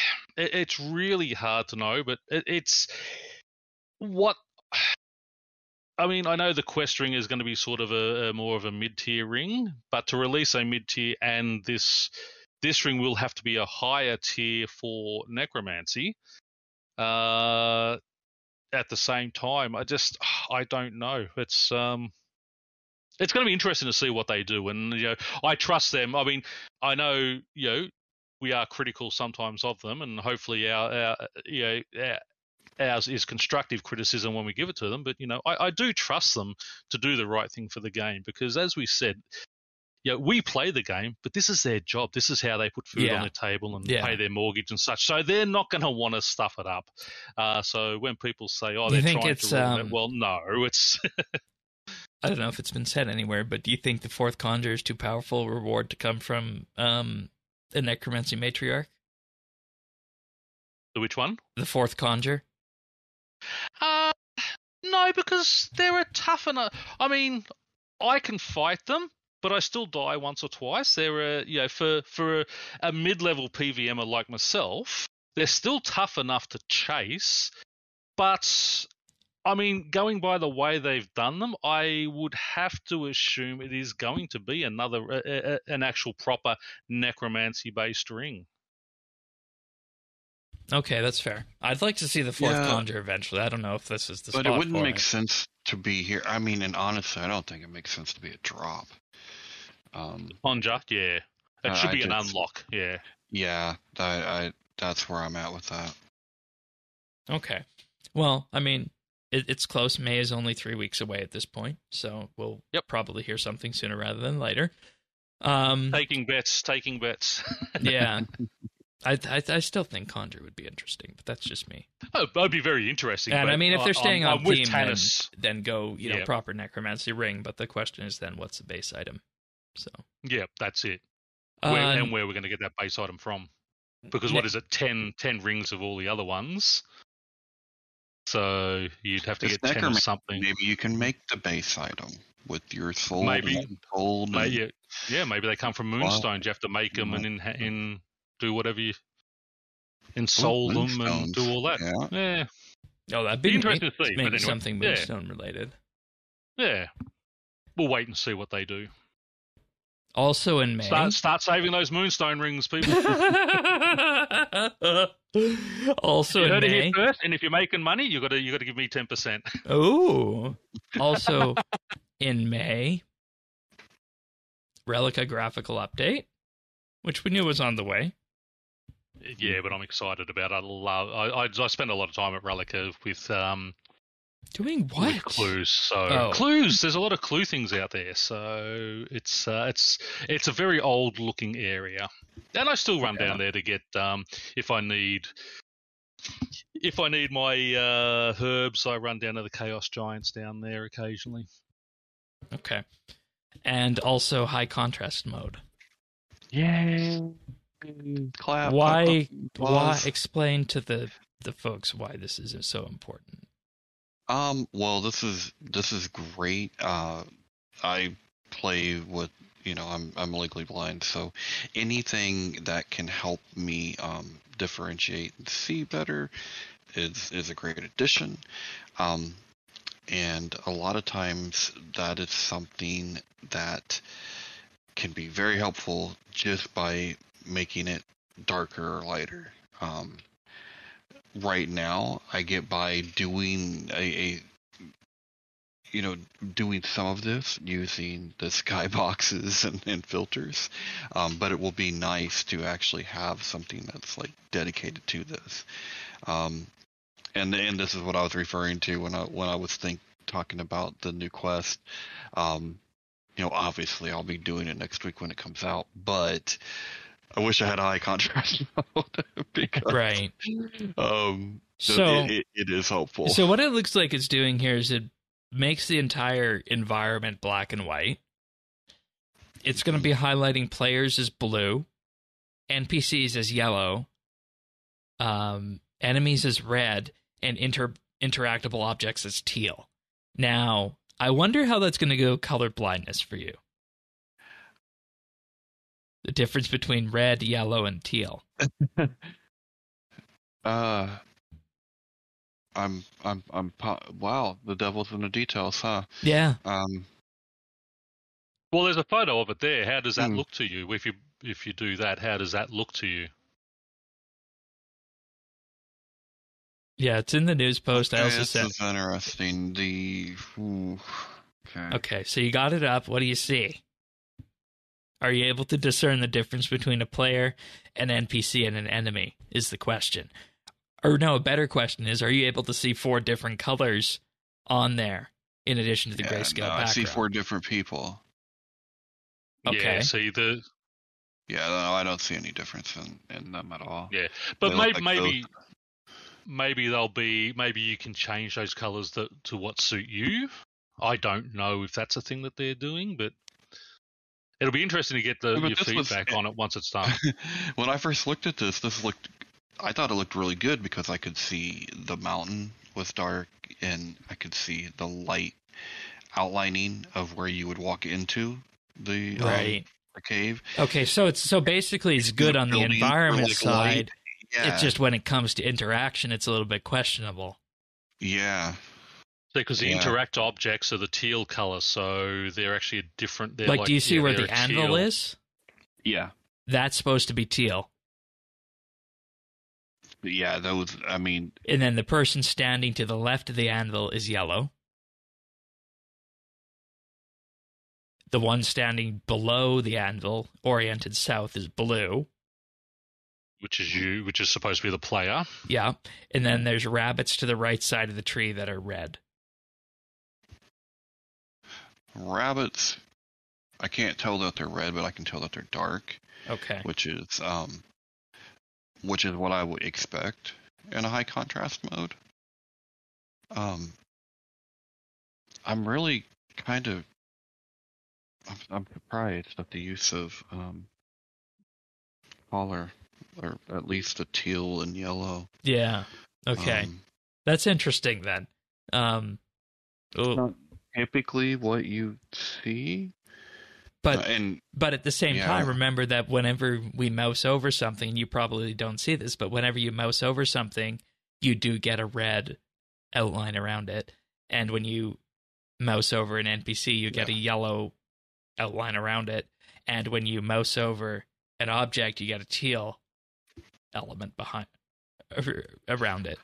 really hard to know, but it's what... I mean, I know the quest ring is going to be sort of a more of a mid-tier ring, but to release a mid-tier and this ring will have to be a higher tier for necromancy. At the same time, I don't know. It's going to be interesting to see what they do, and I trust them. I mean, I know we are critical sometimes of them, and hopefully ours is constructive criticism when we give it to them, but I do trust them to do the right thing for the game, because as we said, we play the game, but this is their job. This is how they put food on the table and pay their mortgage and such. So they're not going to want to stuff it up. So when people say, "Oh, they're trying to ruin it," well, no, it's. I don't know if it's been said anywhere, but do you think the fourth conjure is too powerful a reward to come from a necromancy matriarch? Which one? The fourth conjure. No, because they're a tough enough. I mean, I can fight them, but I still die once or twice. They're for a mid-level PVMer like myself, they're still tough enough to chase. But I mean, going by the way they've done them, I would have to assume it is going to be an actual proper necromancy-based ring. Okay, that's fair. I'd like to see the fourth conjure eventually. I don't know if this is the spot for it. But it wouldn't make sense to be here. I mean, and honestly, I don't think it makes sense to be a drop. Conjure, yeah. It should be an unlock, yeah. Yeah, that's where I'm at with that. Okay. Well, I mean, it's close. May is only 3 weeks away at this point, so we'll probably hear something sooner rather than later. Taking bets. Yeah. I still think Conjure would be interesting, but that's just me. Oh, that'd be very interesting. And I mean, if they're staying on theme, then go proper necromancy ring. But the question is, then what's the base item? So yeah, that's it. Where we're going to get that base item from? Because what is it? 10 rings of all the other ones. So you'd have to get 10 or something. Maybe you can make the base item with your soul. Maybe they come from Moonstone. You have to make them and do whatever you ensoul them and do all that. Yeah. Oh, that'd be interesting to see. Maybe something Moonstone related. Yeah. We'll wait and see what they do. Also in May. Start saving those Moonstone rings, people. Also in May. You heard it here first, and if you're making money, you got to give me 10%. Oh. Also in May. Relica graphical update, which we knew was on the way. Yeah, but I'm excited about it. I spend a lot of time at Relica with doing what? With clues. Clues. There's a lot of clue things out there. So it's a very old looking area, and I still run down there to get if I need my herbs. I run down to the Chaos Giants down there occasionally. Okay, and also high contrast mode. Yeah. Clap. Why explain to the folks why this is so important? Well, this is great. I play with I'm legally blind, so anything that can help me differentiate and see better is a great addition. And a lot of times that is something that can be very helpful just by making it darker or lighter. Right now, I get by doing doing some of this using the skyboxes and filters, but it will be nice to actually have something that's like dedicated to this. And this is what I was referring to when I was talking about the new quest. Obviously I'll be doing it next week when it comes out, but I wish I had high contrast mode because right. It is helpful. So what it looks like it's doing here is it makes the entire environment black and white. It's going to be highlighting players as blue, NPCs as yellow, enemies as red, and interactable objects as teal. Now, I wonder how that's going to go color blindness for you. The difference between red, yellow, and teal. Wow, the devil's in the details, huh? Yeah. Well, there's a photo of it there. How does that look to you? If you do that, how does that look to you? Yeah, it's in the news post. Okay, I also said this is interesting. Okay, so you got it up. What do you see? Are you able to discern the difference between a player, an NPC, and an enemy is the question. Or no, a better question is, are you able to see four different colors on there in addition to the grayscale background? I see four different people. Okay. Yeah, see the... Yeah, no, I don't see any difference in them at all. Yeah, but maybe they'll be... Maybe you can change those colors to what suit you. I don't know if that's a thing that they're doing, but... It'll be interesting to get your feedback on it once it's done. When I first looked at this looked... I thought it looked really good because I could see the mountain was dark and I could see the light outlining of where you would walk into the cave. Okay, so basically it's good on the environment side. Yeah. It's just when it comes to interaction, it's a little bit questionable. Yeah. Because the interact objects are the teal color, so they're actually a different... They're like, do you see where the anvil is? Yeah. That's supposed to be teal. Yeah, those, I mean... And then the person standing to the left of the anvil is yellow. The one standing below the anvil, oriented south, is blue. Which is you, which is supposed to be the player. Yeah, and then there's rabbits to the right side of the tree that are red. Rabbits, I can't tell that they're red, but I can tell that they're dark. Okay. Which is what I would expect in a high contrast mode. I'm really I'm surprised at the use of color, or at least a teal and yellow. Yeah. Okay. That's interesting then. It's not typically what you see. But at the same time, remember that whenever we mouse over something, you probably don't see this, but whenever you mouse over something, you do get a red outline around it. And when you mouse over an NPC, you get a yellow outline around it. And when you mouse over an object, you get a teal element around it.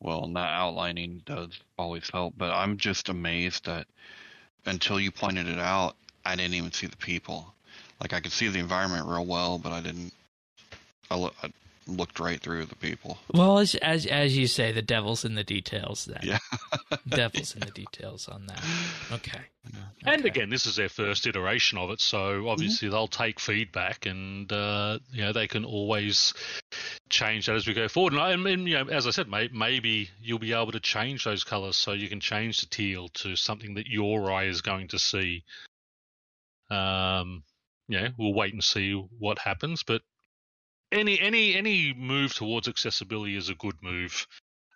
Well, not outlining does always help, but I'm just amazed that until you pointed it out, I didn't even see the people. Like, I could see the environment real well, but I didn't. I looked right through the people. Well, as you say, the devil's in the details. Then, devil's in the details on that. Okay. And again, this is their first iteration of it, so obviously they'll take feedback, and they can always change that as we go forward. And as I said, maybe you'll be able to change those colors, so you can change the teal to something that your eye is going to see. We'll wait and see what happens, but any move towards accessibility is a good move.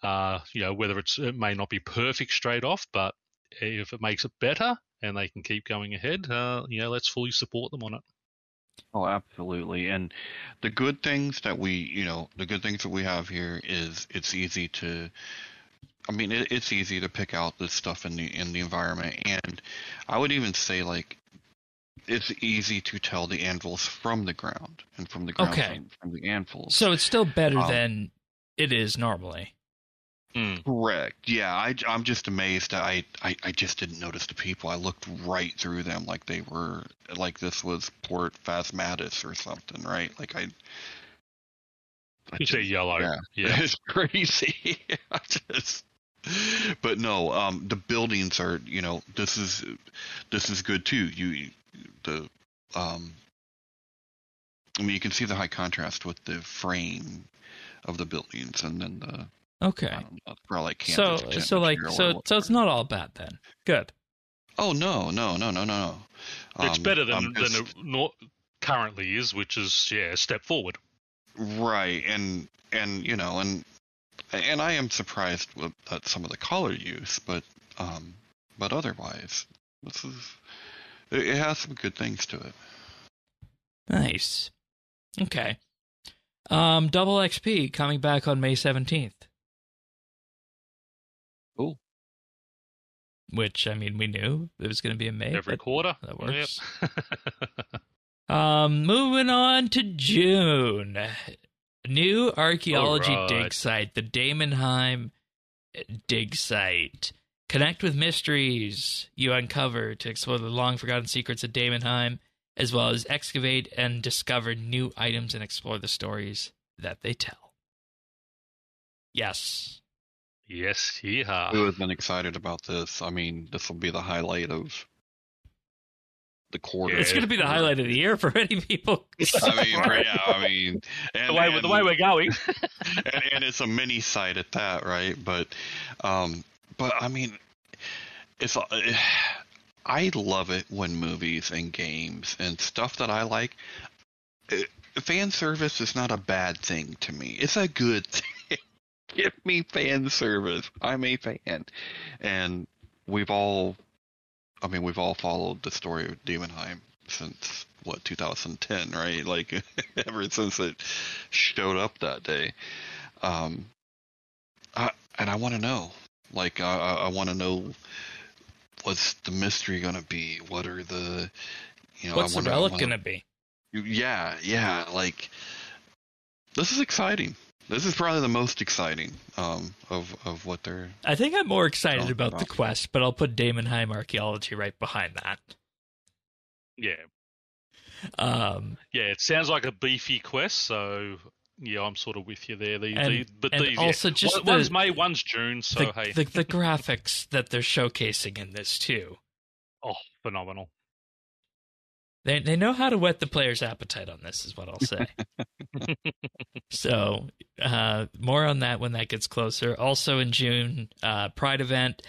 Whether it may not be perfect straight off, but if it makes it better and they can keep going ahead, let's fully support them on it. Oh, absolutely. And the good things that we have here is it's easy to... I mean, it's easy to pick out this stuff in the environment, and I would even say it's easy to tell the anvils from the ground, and from the ground from the anvils. So it's still better than it is normally. Correct. Yeah, I'm just amazed that I just didn't notice the people. I looked right through them like they were... Like this was Port Phasmatis or something, right? Like you say yellow. Yeah. It's crazy. But no, the buildings are... This is good too. You can see the high contrast with the frame of the buildings, and then the so it's not all bad then. Good. Oh no. It's better than it currently is, which is a step forward. Right, and I am surprised at some of the color use, but otherwise, this is... It has some good things to it. Nice. Okay. Double XP coming back on May 17th. which, I mean, we knew it was going to be in May. Every quarter. That works. Yep. Moving on to June. New archaeology dig site, the Daemonheim dig site. Connect with mysteries you uncover to explore the long-forgotten secrets of Daemonheim, as well as excavate and discover new items and explore the stories that they tell. Yes. Yes, yeehaw. Who has been excited about this? I mean, this will be the highlight of the quarter. It's going to be the highlight of the year for many people. I mean, yeah, I mean... And, the way we're going. and it's a mini site at that, right? But I mean, it's... I love it when movies and games and stuff that I like, fan service is not a bad thing to me. It's a good thing. Give me fan service. I'm a fan. And we've all followed the story of Daemonheim since, what, 2010, right? Like, ever since it showed up that day. And I want to know. Like, I want to know... What's the mystery going to be? What are the, you know, what's the relic going to be? Yeah. Like, this is exciting. This is probably the most exciting of what they're. I think I'm more excited about the quest, but I'll put Daemonheim Archaeology right behind that. Yeah. Yeah, it sounds like a beefy quest, so. Yeah, I'm sort of with you there. One's May, one's June, so hey. The graphics that they're showcasing in this, too. Oh, phenomenal. They know how to whet the player's appetite on this, is what I'll say. So, more on that when that gets closer. Also in June, Pride event,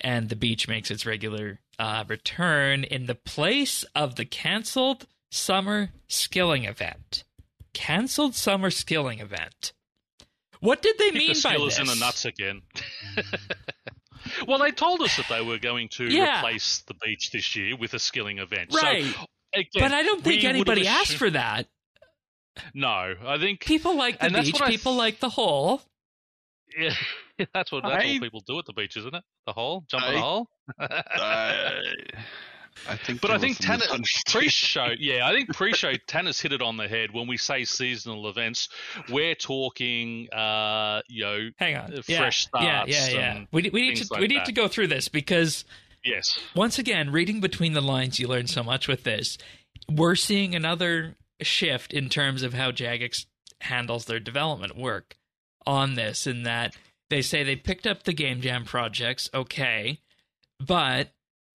and the beach makes its regular return in the place of the cancelled summer skilling event. Cancelled summer skilling event. What did they mean by this? The skillers in the nuts again. Well, they told us that they were going to replace the beach this year with a skilling event. Right. So, again, but I don't think anybody asked for that. No, I think... People like the beach, people like the hole. Yeah, that's what people do at the beach, isn't it? The hole? Jump in the hole? I think Tannis pre-show. Yeah, I think pre-show Tannis hit it on the head. When we say seasonal events, we're talking, hang on, fresh starts. Yeah. We need to go through this because, yes, once again, reading between the lines, you learn so much with this. We're seeing another shift in terms of how Jagex handles their development work on this. In that they say they picked up the Game Jam projects, okay, but.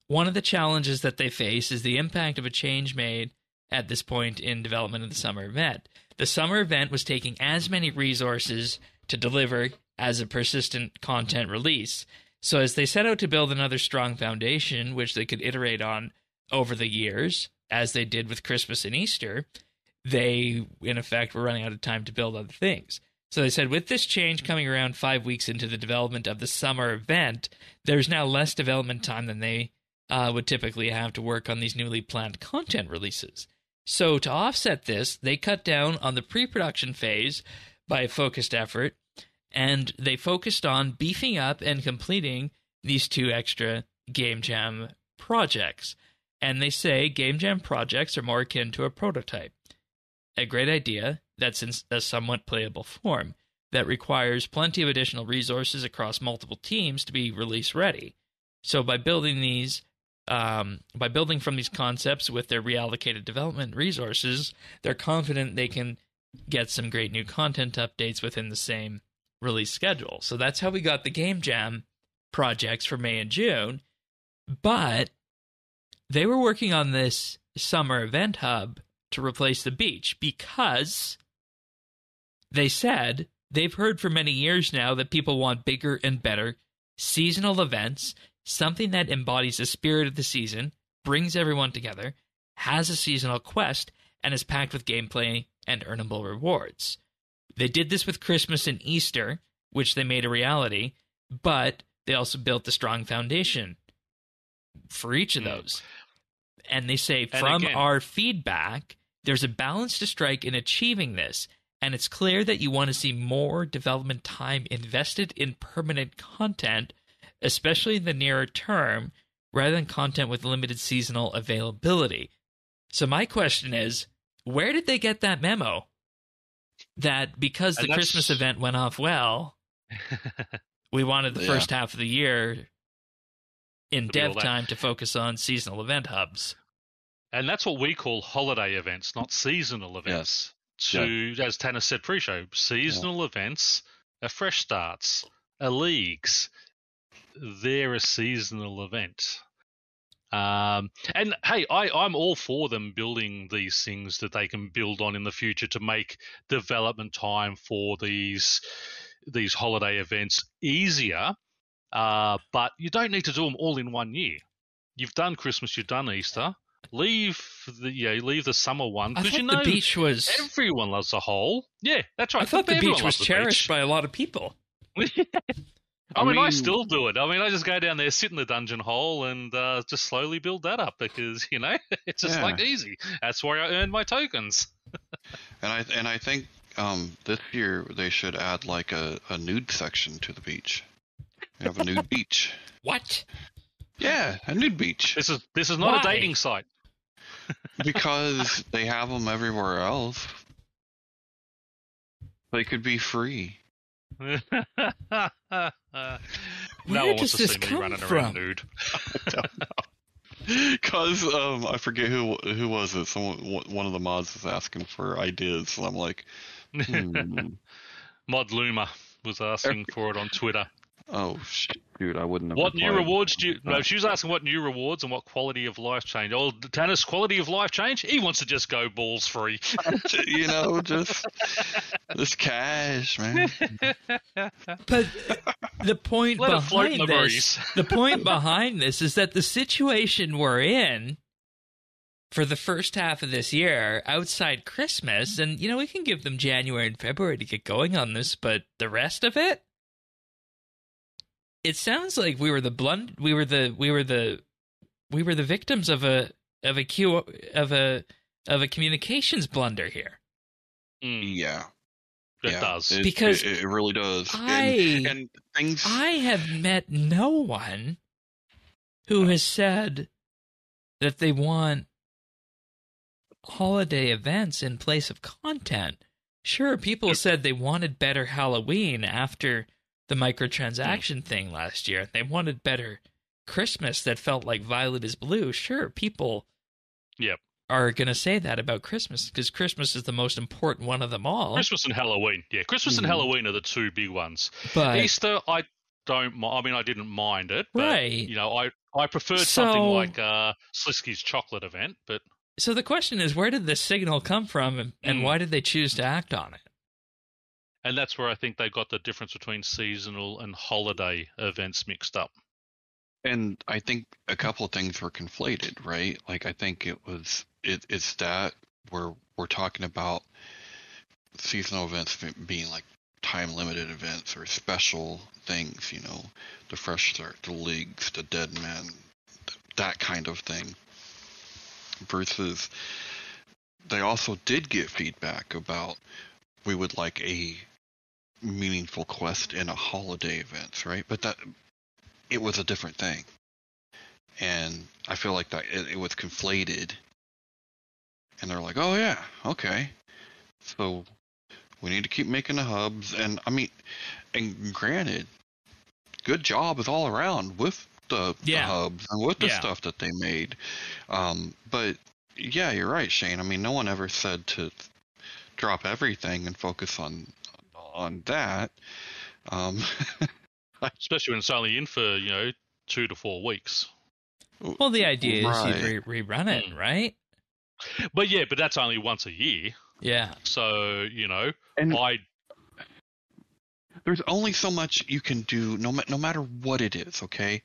One of the challenges that they face is the impact of a change made at this point in development of the summer event. The summer event was taking as many resources to deliver as a persistent content release. So as they set out to build another strong foundation, which they could iterate on over the years, as they did with Christmas and Easter, they, in effect, were running out of time to build other things. So they said, with this change coming around 5 weeks into the development of the summer event, there's now less development time than they... would typically have to work on these newly planned content releases. So to offset this, they cut down on the pre-production phase by a focused effort, and they focused on beefing up and completing these two extra Game Jam projects. And they say Game Jam projects are more akin to a prototype, a great idea that's in a somewhat playable form that requires plenty of additional resources across multiple teams to be release ready. So by building these... by building from these concepts with their reallocated development resources, they're confident they can get some great new content updates within the same release schedule. So that's how we got the Game Jam projects for May and June. But they were working on this summer event hub to replace the beach because they said they've heard for many years now that people want bigger and better seasonal events. Something that embodies the spirit of the season, brings everyone together, has a seasonal quest, and is packed with gameplay and earnable rewards. They did this with Christmas and Easter, which they made a reality, but they also built a strong foundation for each of those. And they say, from our feedback, there's a balance to strike in achieving this, and it's clear that you want to see more development time invested in permanent content especially in the nearer term, rather than content with limited seasonal availability. So my question is, where did they get that memo that because the Christmas event went off well, we wanted the first half of the year in dev time to focus on seasonal event hubs? And that's what we call holiday events, not seasonal events. As Tannis said pre-show, seasonal events are fresh starts, are leagues. They're a seasonal event. And, hey, I'm all for them building these things that they can build on in the future to make development time for these holiday events easier, but you don't need to do them all in one year. You've done Christmas, you've done Easter. Leave the summer one, because the beach was everyone loves the whole. Yeah, that's right. I thought the beach was cherished by a lot of people. I still do it. I mean, I just go down there, sit in the dungeon hole, and just slowly build that up because it's just like easy. That's where I earn my tokens. and I think this year they should add like a nude section to the beach. You have a nude beach. What? Yeah, a nude beach. This is not a dating site. Because they have them everywhere else. They could be free. Where does this come from? Because I forget who was it. One of the mods was asking for ideas, so I'm like, Mod Luma was asking for it on Twitter. Oh shit, dude! I wouldn't have. What new rewards do you? No, she was asking what new rewards and what quality of life change. Oh, Tannis, quality of life change. He wants to just go balls free. Just cash, man. But the point behind this is that the situation we're in for the first half of this year, outside Christmas, and we can give them January and February to get going on this, but the rest of it. It sounds like we were the victims of a communications blunder here. Yeah, it does because it really does. And things... I have met no one who has said that they want holiday events in place of content. Sure, people said they wanted better Halloween after the microtransaction thing last year. They wanted better Christmas that felt like violet is blue. Sure, people are going to say that about Christmas because Christmas is the most important one of them all. Christmas and Halloween. Yeah, Christmas and Halloween are the two big ones. But Easter, I didn't mind it. But, I preferred something like Sliske's chocolate event. But so the question is, where did the signal come from and why did they choose to act on it? And that's where I think they got the difference between seasonal and holiday events mixed up. And I think a couple of things were conflated, right? Like I think it's that we're talking about seasonal events being like time limited events or special things, the fresh start, the leagues, the dead men, that kind of thing. Versus they also did get feedback about we would like a meaningful quest in a holiday event, right? But it was a different thing. And I feel like that it was conflated. And they're like, oh yeah, okay. So we need to keep making the hubs. And I mean, and granted, good job is all around with the hubs and with the stuff that they made. But yeah, you're right, Shane. I mean, no one ever said to drop everything and focus on that. Especially when it's only in for 2 to 4 weeks. Well, the idea is you rerun it, right? But that's only once a year. Yeah. So there's only so much you can do, no matter what it is. Okay,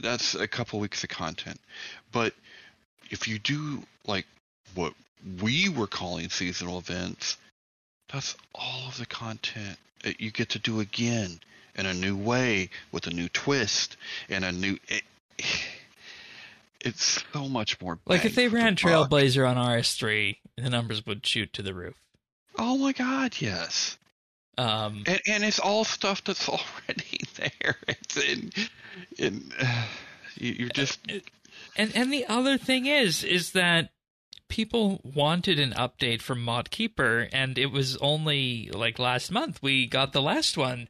that's a couple weeks of content, but if you do like what we were calling seasonal events, that's all of the content that you get to do again in a new way with a new twist and a new it's so much more like if they ran Trailblazer on RS3, the numbers would shoot to the roof. Oh my god, yes. And it's all stuff that's already there. It's you're just. And the other thing is that people wanted an update from Mod Keeper, and it was only like last month we got the last one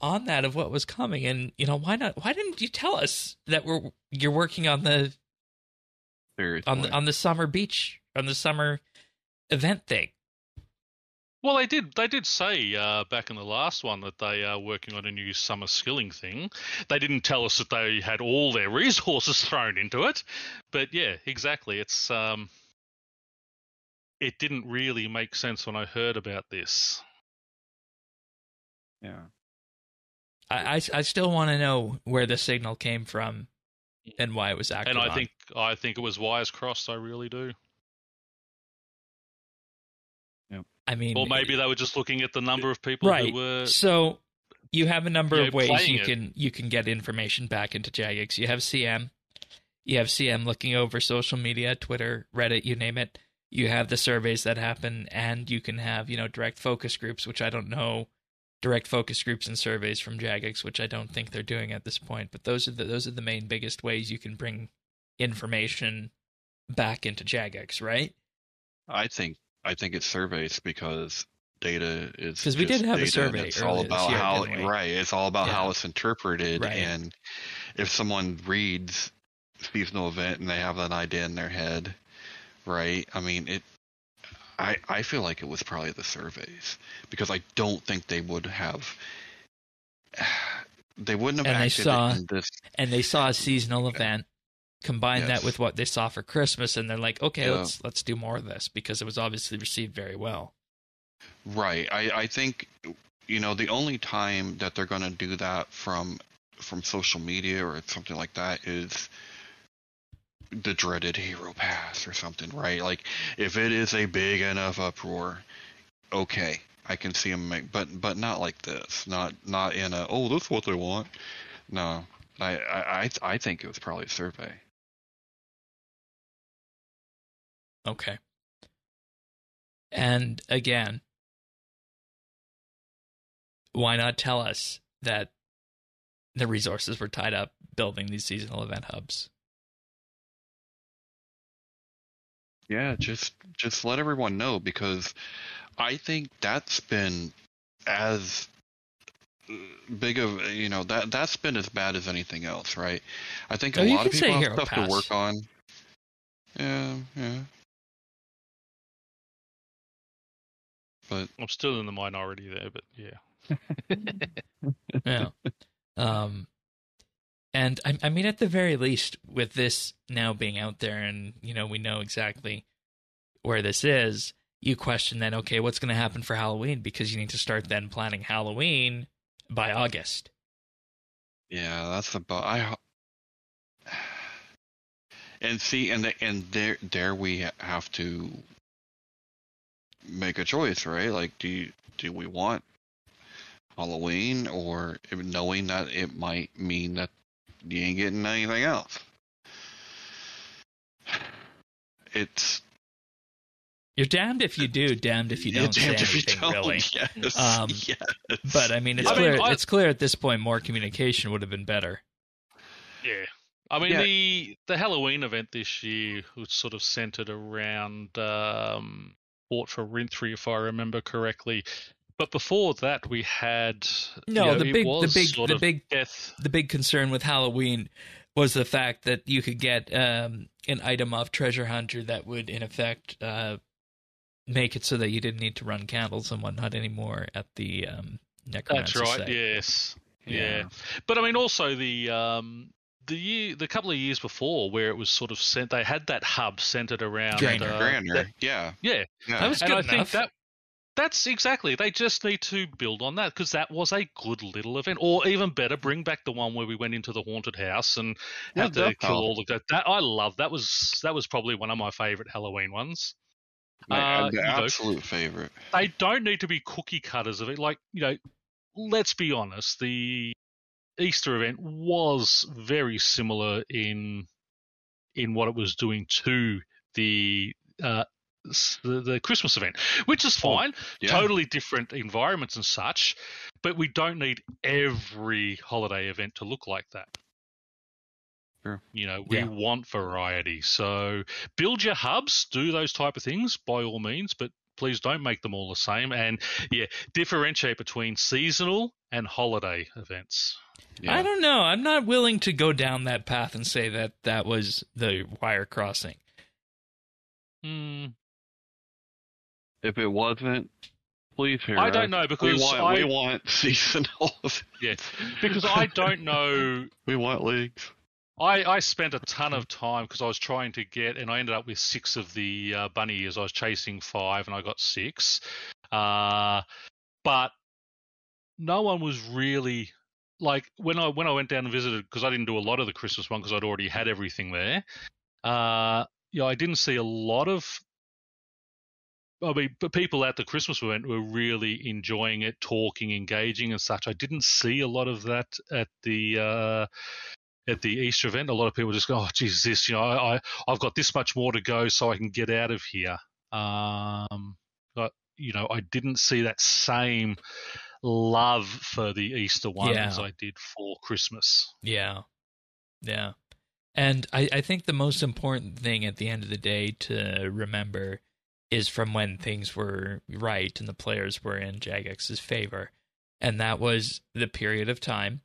on that of what was coming. And you know, why not? Why didn't you tell us that you're working on the summer event thing? Well, I did say back in the last one that they are working on a new summer skilling thing. They didn't tell us that they had all their resources thrown into it. But yeah, exactly. It's it didn't really make sense when I heard about this. Yeah. I still want to know where the signal came from and why it was active. And I think it was wires crossed, I really do. I mean, or maybe they were just looking at the number of people who were. So you have a number of ways you can get information back into Jagex. You have CM. You have CM looking over social media, Twitter, Reddit, you name it. You have the surveys that happen, and you can have, you know, direct focus groups, which I don't know, direct focus groups and surveys from Jagex, which I don't think they're doing at this point. But those are the main biggest ways you can bring information back into Jagex, right? I think it's surveys, because data is because we did have a survey. It's all about how it's all about how it's interpreted, and if someone reads seasonal event and they have that idea in their head, right? I mean, I feel like it was probably the surveys, because I don't think they would have. They wouldn't have. And they saw a seasonal event. Combine that with what they saw for Christmas, and they're like, okay, let's do more of this, because it was obviously received very well. Right. I think, you know, the only time that they're going to do that from social media or something like that is the dreaded Hero Pass or something, right? Like, if it is a big enough uproar, okay, I can see them make, but not like this, not in a, oh, that's what they want. No, I think it was probably a survey. Okay. And again, why not tell us that the resources were tied up building these seasonal event hubs? Yeah, just let everyone know, because I think that's been as big of, you know, that's been as bad as anything else, right? I think a lot of people have stuff to work on. Yeah. But I'm still in the minority there, but yeah. Yeah. And I mean, at the very least, with this now being out there, and you know, we know exactly where this is, you question then, okay, what's going to happen for Halloween? Because you need to start then planning Halloween by August. Yeah, that's about. And there we have to make a choice, right? Like, do we want Halloween, or knowing that it might mean that you ain't getting anything else? It's. You're damned if you do, damned if you don't. You're damned if you don't. Really. Yes. Yes. But I mean, it's clear at this point more communication would have been better. Yeah. I mean, the Halloween event this year was sort of centered around Fort Forinthry, if I remember correctly. But before that, we had the big concern with Halloween was the fact that you could get an item off Treasure Hunter that would, in effect, make it so that you didn't need to run candles and whatnot anymore at the Necromancer. That's right. Site. Yes. Yeah. But I mean, also the couple of years before, where it was sort of sent, they had that hub centered around Draynor. Yeah. That was good enough. Think that's exactly. They just need to build on that, because that was a good little event. Or even better, bring back the one where we went into the haunted house and had to kill all the. That I love. That was probably one of my favorite Halloween ones. Absolute favorite. They don't need to be cookie cutters of it. Like, you know, let's be honest, the Easter event was very similar in what it was doing to the the Christmas event, which is fine. Yeah. Totally different environments and such, but we don't need every holiday event to look like that. Sure. You know, we want variety. So build your hubs, do those type of things by all means, but please don't make them all the same. And yeah, differentiate between seasonal and holiday events. Yeah. I don't know. I'm not willing to go down that path and say that that was the wire crossing. If it wasn't, please hear I don't know, because we want seasonal. Yeah, because I don't know. We want leagues. I spent a ton of time because I was trying to get, and I ended up with 6 of the bunny ears. I was chasing 5 and I got 6. But no one was really, like, when I went down and visited, because I didn't do a lot of the Christmas one because I'd already had everything there. Yeah, I didn't see a lot of, I mean, but people at the Christmas event were really enjoying it, talking, engaging and such. I didn't see a lot of that at the Easter event. A lot of people just go, oh, geez, this, you know, I've got this much more to go so I can get out of here. But, you know, I didn't see that same love for the Easter one as I did for Christmas. Yeah, yeah. And I think the most important thing at the end of the day to remember is from when things were right and the players were in Jagex's favor. And that was the period of time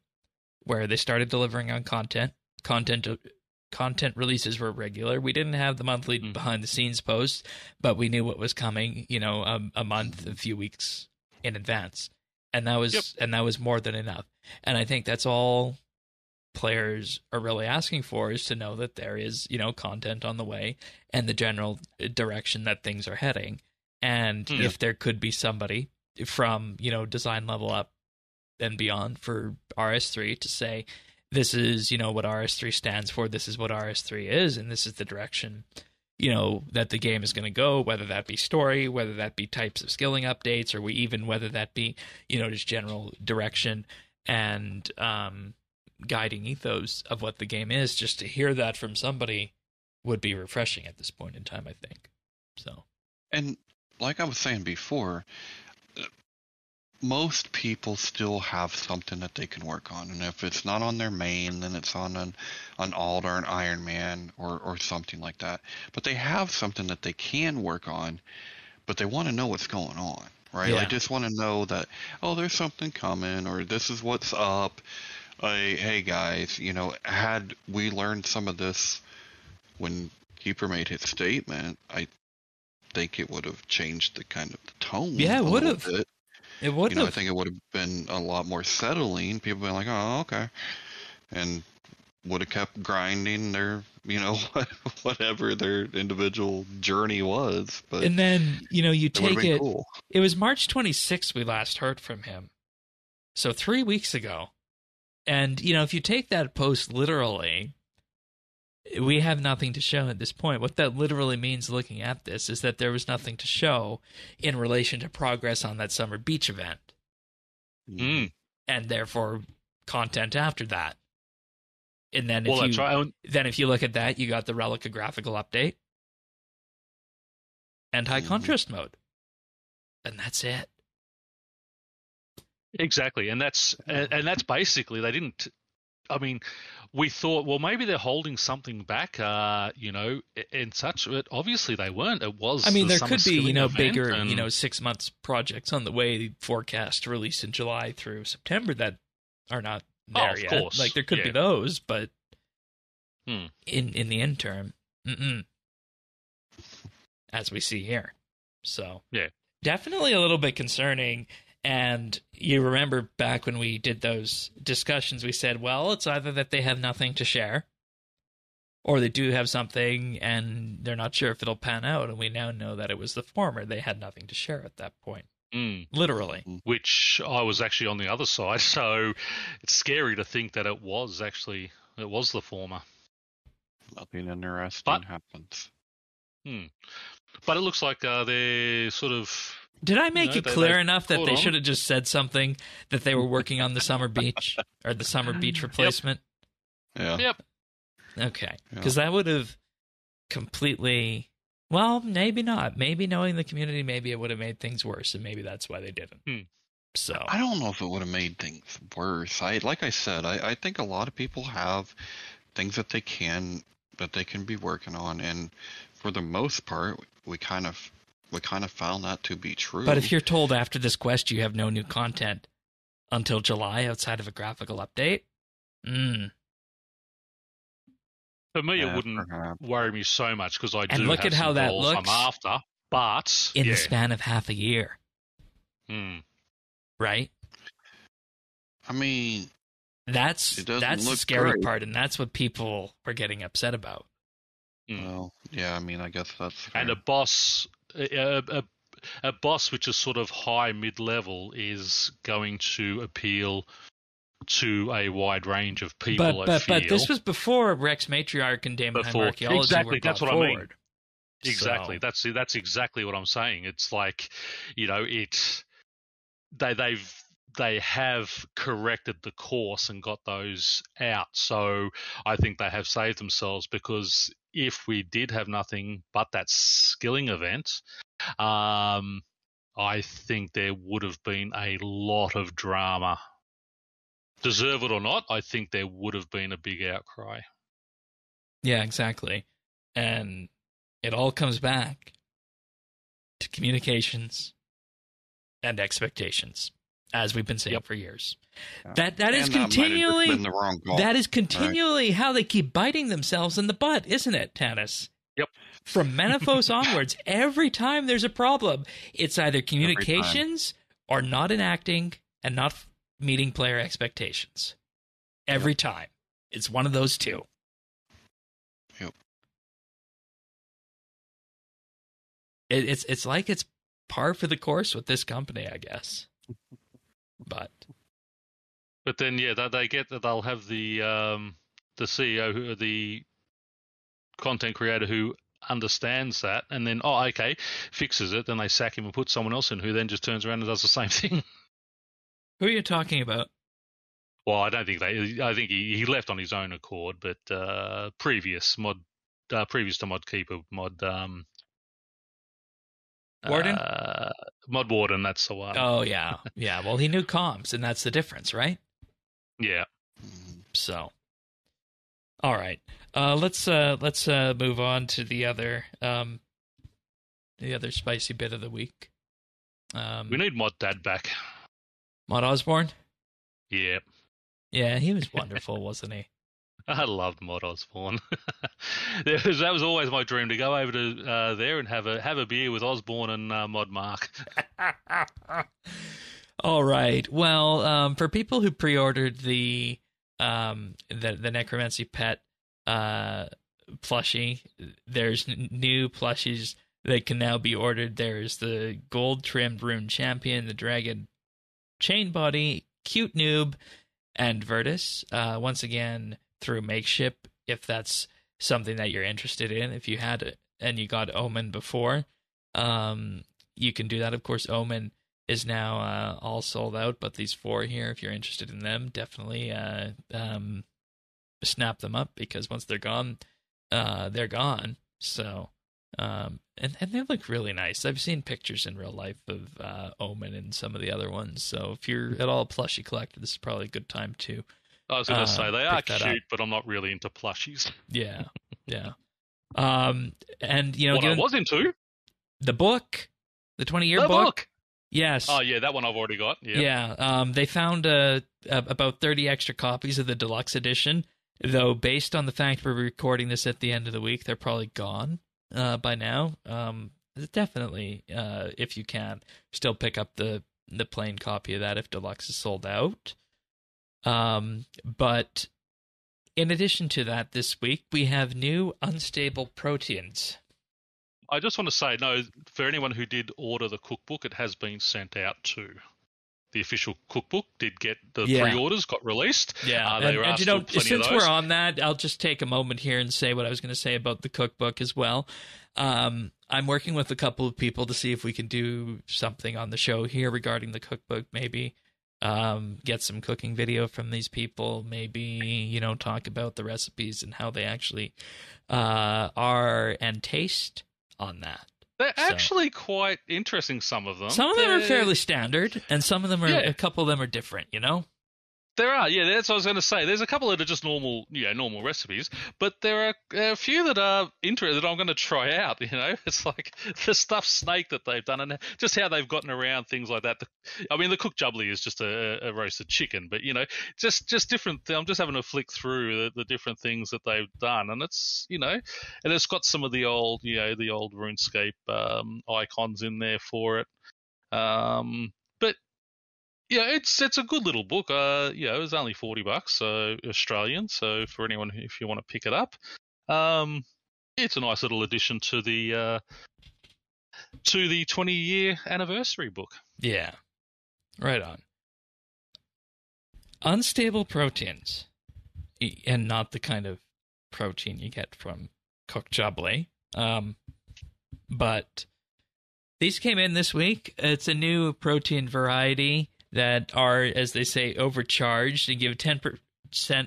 where they started delivering on content. Content releases were regular. We didn't have the monthly behind-the-scenes posts, but we knew what was coming, you know, a month, a few weeks in advance. And that was and that was more than enough. And I think that's all players are really asking for, is to know that there is, you know, content on the way and the general direction that things are heading. And if there could be somebody from, you know, design level up and beyond for RS3 to say, this is, you know, what RS3 stands for, this is what RS3 is, and this is the direction, you know, that the game is going to go, whether that be story, whether that be types of skilling updates, or we even whether that be, you know, just general direction and guiding ethos of what the game is, just to hear that from somebody would be refreshing at this point in time, I think. So, and like I was saying before, most people still have something that they can work on, and if it's not on their main, then it's on an Ald or an Iron Man or something like that. But they have something that they can work on, but they want to know what's going on, right? Yeah. They just want to know that, oh, there's something coming, or this is what's up. Hey guys, you know, had we learned some of this when Keeper made his statement, I think it would have changed the kind of the tone. Yeah, it would have. It would have. You know, I think it would have been a lot more settling. People been like, oh, okay, and would have kept grinding their, you know, whatever their individual journey was. But and then, you know, you take it. Cool. It was March 26th we last heard from him, so 3 weeks ago. And, you know, if you take that post literally, we have nothing to show at this point. What that literally means looking at this is that there was nothing to show in relation to progress on that summer beach event. Mm. And therefore, content after that. And then if you look at that, you got the Relic graphical update and high contrast mode. And that's it. Exactly, and that's basically they didn't. I mean, we thought, well, maybe they're holding something back, you know, and such. But obviously, they weren't. It was. I mean, there could be, you know, bigger, you know, 6 months projects on the way, forecast release in July through September that are not there yet. Of course, like there could be those, but in the interim, as we see here, so yeah, definitely a little bit concerning. And you remember back when we did those discussions, we said, well, it's either that they have nothing to share or they do have something and they're not sure if it'll pan out. And we now know that it was the former. They had nothing to share at that point, literally. Which I was actually on the other side. So it's scary to think that it was the former. Nothing interesting happens. But it looks like they're sort of... Did I make it clear enough that they should have just said something that they were working on the summer beach or the summer beach replacement? Yep. Okay. Because that would have completely Well, maybe not. Maybe knowing the community, maybe it would have made things worse, and maybe that's why they didn't. So I don't know if it would have made things worse. Like I said, I think a lot of people have things that they can be working on, and for the most part, we kind of found that to be true. But if you're told after this quest you have no new content until July outside of a graphical update, for me, it wouldn't worry me so much because I do. And look at how that looks. I'm after, but in the span of half a year, right? I mean, that's the scary part, and that's what people are getting upset about. Well, yeah, I mean, I guess that's fair. And a boss which is sort of high mid level is going to appeal to a wide range of people. But this was before Rex Matriarch and Daemonheim Archaeology were brought forward. I mean. Exactly. So. That's exactly what I'm saying. It's like, you know, they have corrected the course and got those out. So I think they have saved themselves, because if we did have nothing but that skilling event, I think there would have been a lot of drama. Deserve it or not, I think there would have been a big outcry. Yeah, exactly. And it all comes back to communications and expectations, as we've been saying for years. Yeah. That is continually right. How they keep biting themselves in the butt, isn't it, Tannis? Yep. From Manifos onwards, every time there's a problem, it's either communications or not enacting and not meeting player expectations. Every time. It's one of those two. Yep. It's like it's par for the course with this company, I guess. But then they get that they'll have the CEO, who the content creator who understands that, and then fixes it, then they sack him and put someone else in who then just turns around and does the same thing. Who are you talking about? Well, I don't think I think he left on his own accord, but previous to Mod Keeper, Mod Warden, that's the one. Oh yeah, yeah. Well, he knew comms, and that's the difference, right? Yeah. So, all right. Let's move on to the other spicy bit of the week. We need Mod Dad back. Mod Osborne? Yeah. Yeah, he was wonderful, wasn't he? I loved Mod Osborne. That was always my dream, to go over to there and have a beer with Osborne and Mod Mark. All right. Well, for people who pre-ordered the Necromancy Pet plushie, there's new plushies that can now be ordered. There's the gold-trimmed Rune Champion, the Dragon Chain Body, Cute Noob, and Virtus. Once again, through Makeship, if that's something that you're interested in. If you had it and you got Omen before, you can do that. Of course, Omen is now all sold out, but these four here, if you're interested in them, definitely snap them up, because once they're gone, they're gone. So, and they look really nice. I've seen pictures in real life of Omen and some of the other ones. So if you're at all a plushie collector, this is probably a good time to. I was going to say they are cute, but I'm not really into plushies. Yeah, yeah. And you know what I was into? The book, the 20-year book. Yes. Oh yeah, that one I've already got. Yeah. Yeah. They found about 30 extra copies of the deluxe edition, though. Based on the fact we're recording this at the end of the week, they're probably gone by now. Definitely, if you can, still pick up the plain copy of that if deluxe is sold out. But in addition to that, this week we have new unstable proteins. I just want to say, no, for anyone who did order the cookbook, it has been sent out too. The official cookbook did get the pre-orders, got released. Yeah, and you know, since we're on that, I'll just take a moment here and say what I was going to say about the cookbook as well. I'm working with a couple of people to see if we can do something on the show here regarding the cookbook, maybe. Get some cooking video from these people, maybe, you know, talk about the recipes and how they actually are and taste on that. They're actually quite interesting, some of them. Some of them are fairly standard, and some of them are, a couple of them are different, you know? There are, that's what I was going to say. There's a couple that are just normal, normal recipes, but there are a few that are interesting that I'm going to try out, It's like the stuffed snake that they've done and just how they've gotten around things like that. I mean, the cooked jubbly is just a roasted chicken, but, just different. I'm just having to flick through the different things that they've done, and it's, and it's got some of the old, the old RuneScape icons in there for it. Yeah, it's a good little book. It was only $40, so Australian. So for anyone, if you want to pick it up, it's a nice little addition to the 20-year anniversary book. Yeah, right on. Unstable proteins, and not the kind of protein you get from cooked jubbly, but these came in this week. It's a new protein variety that are, as they say, overcharged and give 10%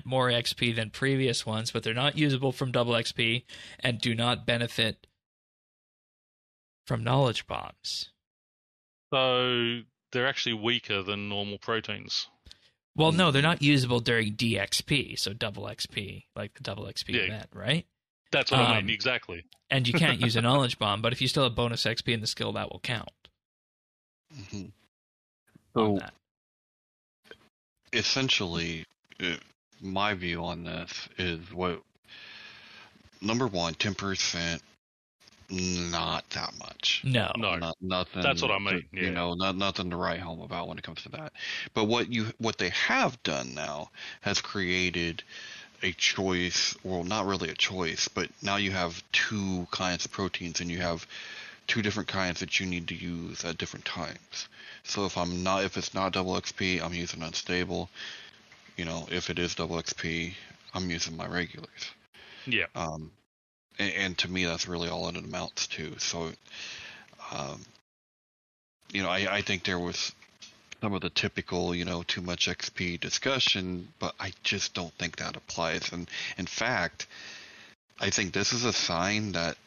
more XP than previous ones, but they're not usable from double XP and do not benefit from knowledge bombs. So they're actually weaker than normal proteins. Well, no, they're not usable during DXP, so double XP, like the double XP event, right? That's what I mean, exactly. And you can't use a knowledge bomb, but if you still have bonus XP in the skill, that will count. Mm-hmm. So essentially, my view on this is number one, 10%, not that much. No, nothing. That's what I mean. Yeah. Nothing to write home about when it comes to that. But what they have done now has created a choice. Well, not really a choice, but now you have two kinds of proteins, and you have two different kinds that you need to use at different times. So if it's not double XP, I'm using unstable. If it is double XP, I'm using my regulars. Yeah. And to me, that's really all it amounts to. So, I think there was some of the typical, too much XP discussion, but I just don't think that applies. And in fact, I think this is a sign that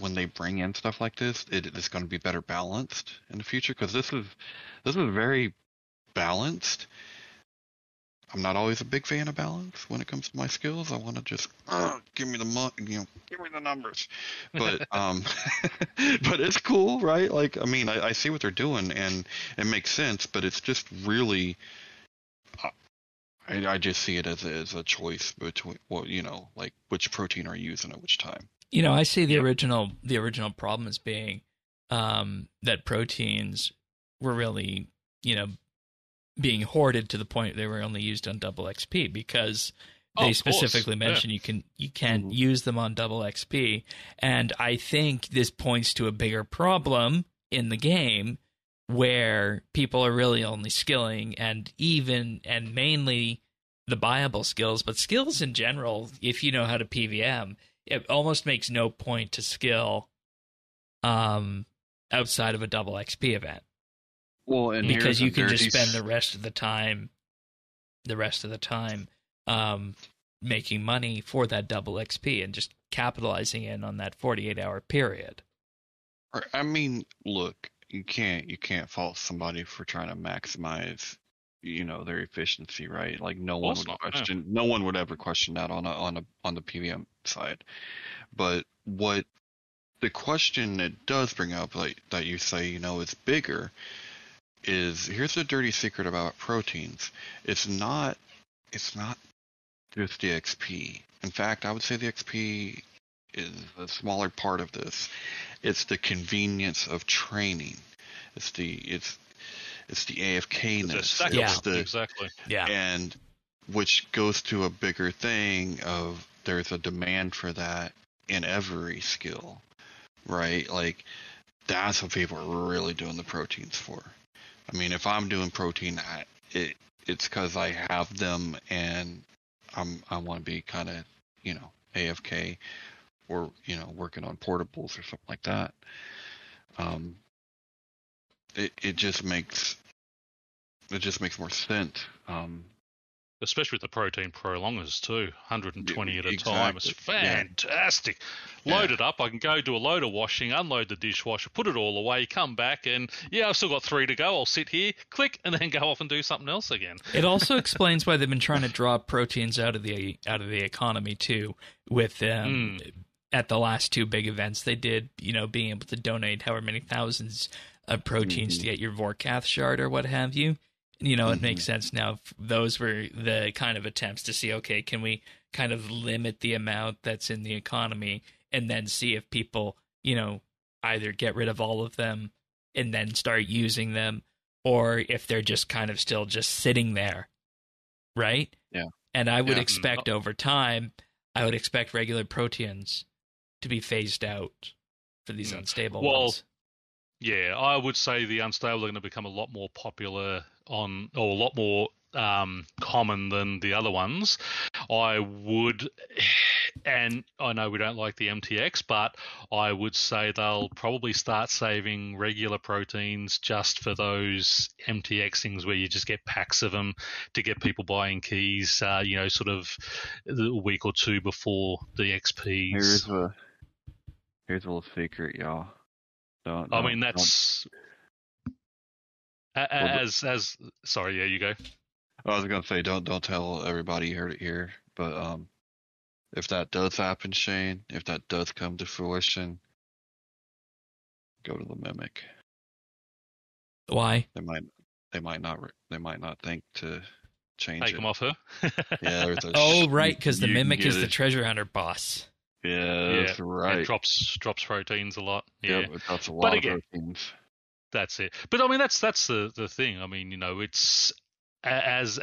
when they bring in stuff like this, it's going to be better balanced in the future, because this is very balanced. I'm not always a big fan of balance when it comes to my skills. I want to just give me the give me the numbers, but but it's cool, right? Like, I mean, I see what they're doing, and it makes sense, but it's just really, I just see it as a choice between, like which protein are you using at which time. I see the original problem as being that proteins were really, being hoarded to the point they were only used on double XP, because they specifically mentioned you can't use them on double XP. And I think this points to a bigger problem in the game where people are really only skilling and mainly the buyable skills, but skills in general, if you know how to PVM, it almost makes no point to skill outside of a double XP event. Well, and because you can just spend the rest of the time making money for that double XP and just capitalizing in on that 48-hour period. I mean, look, you can't fault somebody for trying to maximize their efficiency, right? Like no one would ever question that on the PVM side. But what the question it does bring up, like that you say, it's bigger, is here's the dirty secret about proteins. It's not just the XP. In fact, I would say the XP is a smaller part of this. It's the convenience of training. It's the AFK-ness. Exactly. Yeah. And which goes to a bigger thing of there's a demand for that in every skill, right? Like, that's what people are really doing the proteins for. I mean, if I'm doing protein, it's because I have them and I want to be kind of, AFK or, working on portables or something like that. It just makes more sense Especially with the protein prolongers too, 120 at a time. It's fantastic. Yeah. Load it up. I can go do a load of washing, unload the dishwasher, put it all away, come back, and I've still got 3 to go. I'll sit here, click, and then go off and do something else again. It also explains why they've been trying to draw proteins out of the economy too. With at the last 2 big events, they did being able to donate however many thousands of proteins to get your Vorkath shard or what have you. It makes sense now. Those were the kind of attempts to see, okay, can we kind of limit the amount that's in the economy and then see if people, either get rid of all of them and then start using them, or if they're just kind of still just sitting there, right? Yeah. And I would expect over time, regular proteins to be phased out for these unstable ones. Yeah, I would say the unstable are going to become a lot more popular or a lot more common than the other ones. I would, and I know we don't like the MTX, but I would say they'll probably start saving regular proteins just for those MTX things where you just get packs of them to get people buying keys, sort of a week or 2 before the XPs. Here's a little secret, y'all. Sorry, yeah, you go. I was gonna say don't tell everybody you heard it here, but if that does happen, Shane, if that does come to fruition, go to the Mimic. Why? They might not think to change. Take them off her. Yeah. Right, because the Mimic is the treasure hunter boss. Yeah, that's right. It drops proteins a lot. Yeah, that's a lot of proteins. That's it. But I mean, that's the thing. I mean, it's as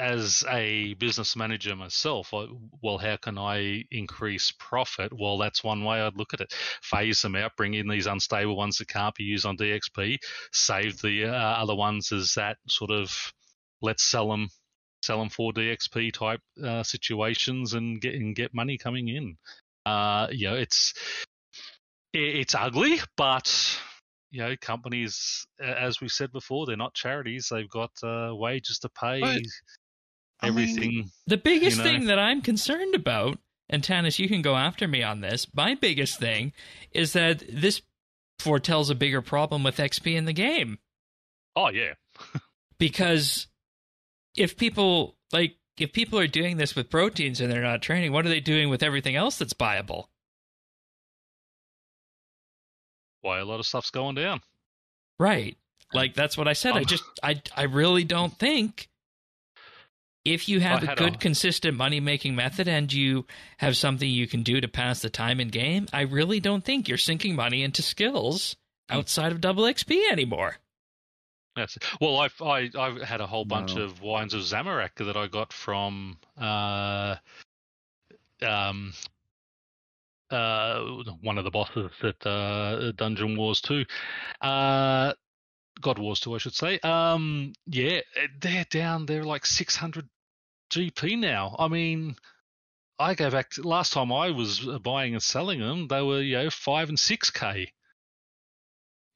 a business manager myself. How can I increase profit? Well, that's one way I'd look at it. Phase them out. Bring in these unstable ones that can't be used on DXP. Save the other ones as that sort of let's sell them for DXP type situations and get money coming in. It's ugly, but companies, as we said before, they're not charities. They've got wages to pay. But, everything. The biggest thing that I'm concerned about, and Tannis, you can go after me on this. My biggest thing is that this foretells a bigger problem with XP in the game. Oh yeah, because if people are doing this with proteins and they're not training, what are they doing with everything else that's buyable? Why a lot of stuff's going down. Right. Like, that's what I said. I really don't think if you have a good, consistent money-making method and you have something you can do to pass the time in game, I really don't think you're sinking money into skills outside of double XP anymore. That's it. Well, I've had a whole bunch of wines of Zamorak that I got from one of the bosses at Dungeon Wars 2, God Wars 2, I should say. They're down. They're like 600 GP now. I mean, I go back to last time I was buying and selling them. They were 5 and 6K.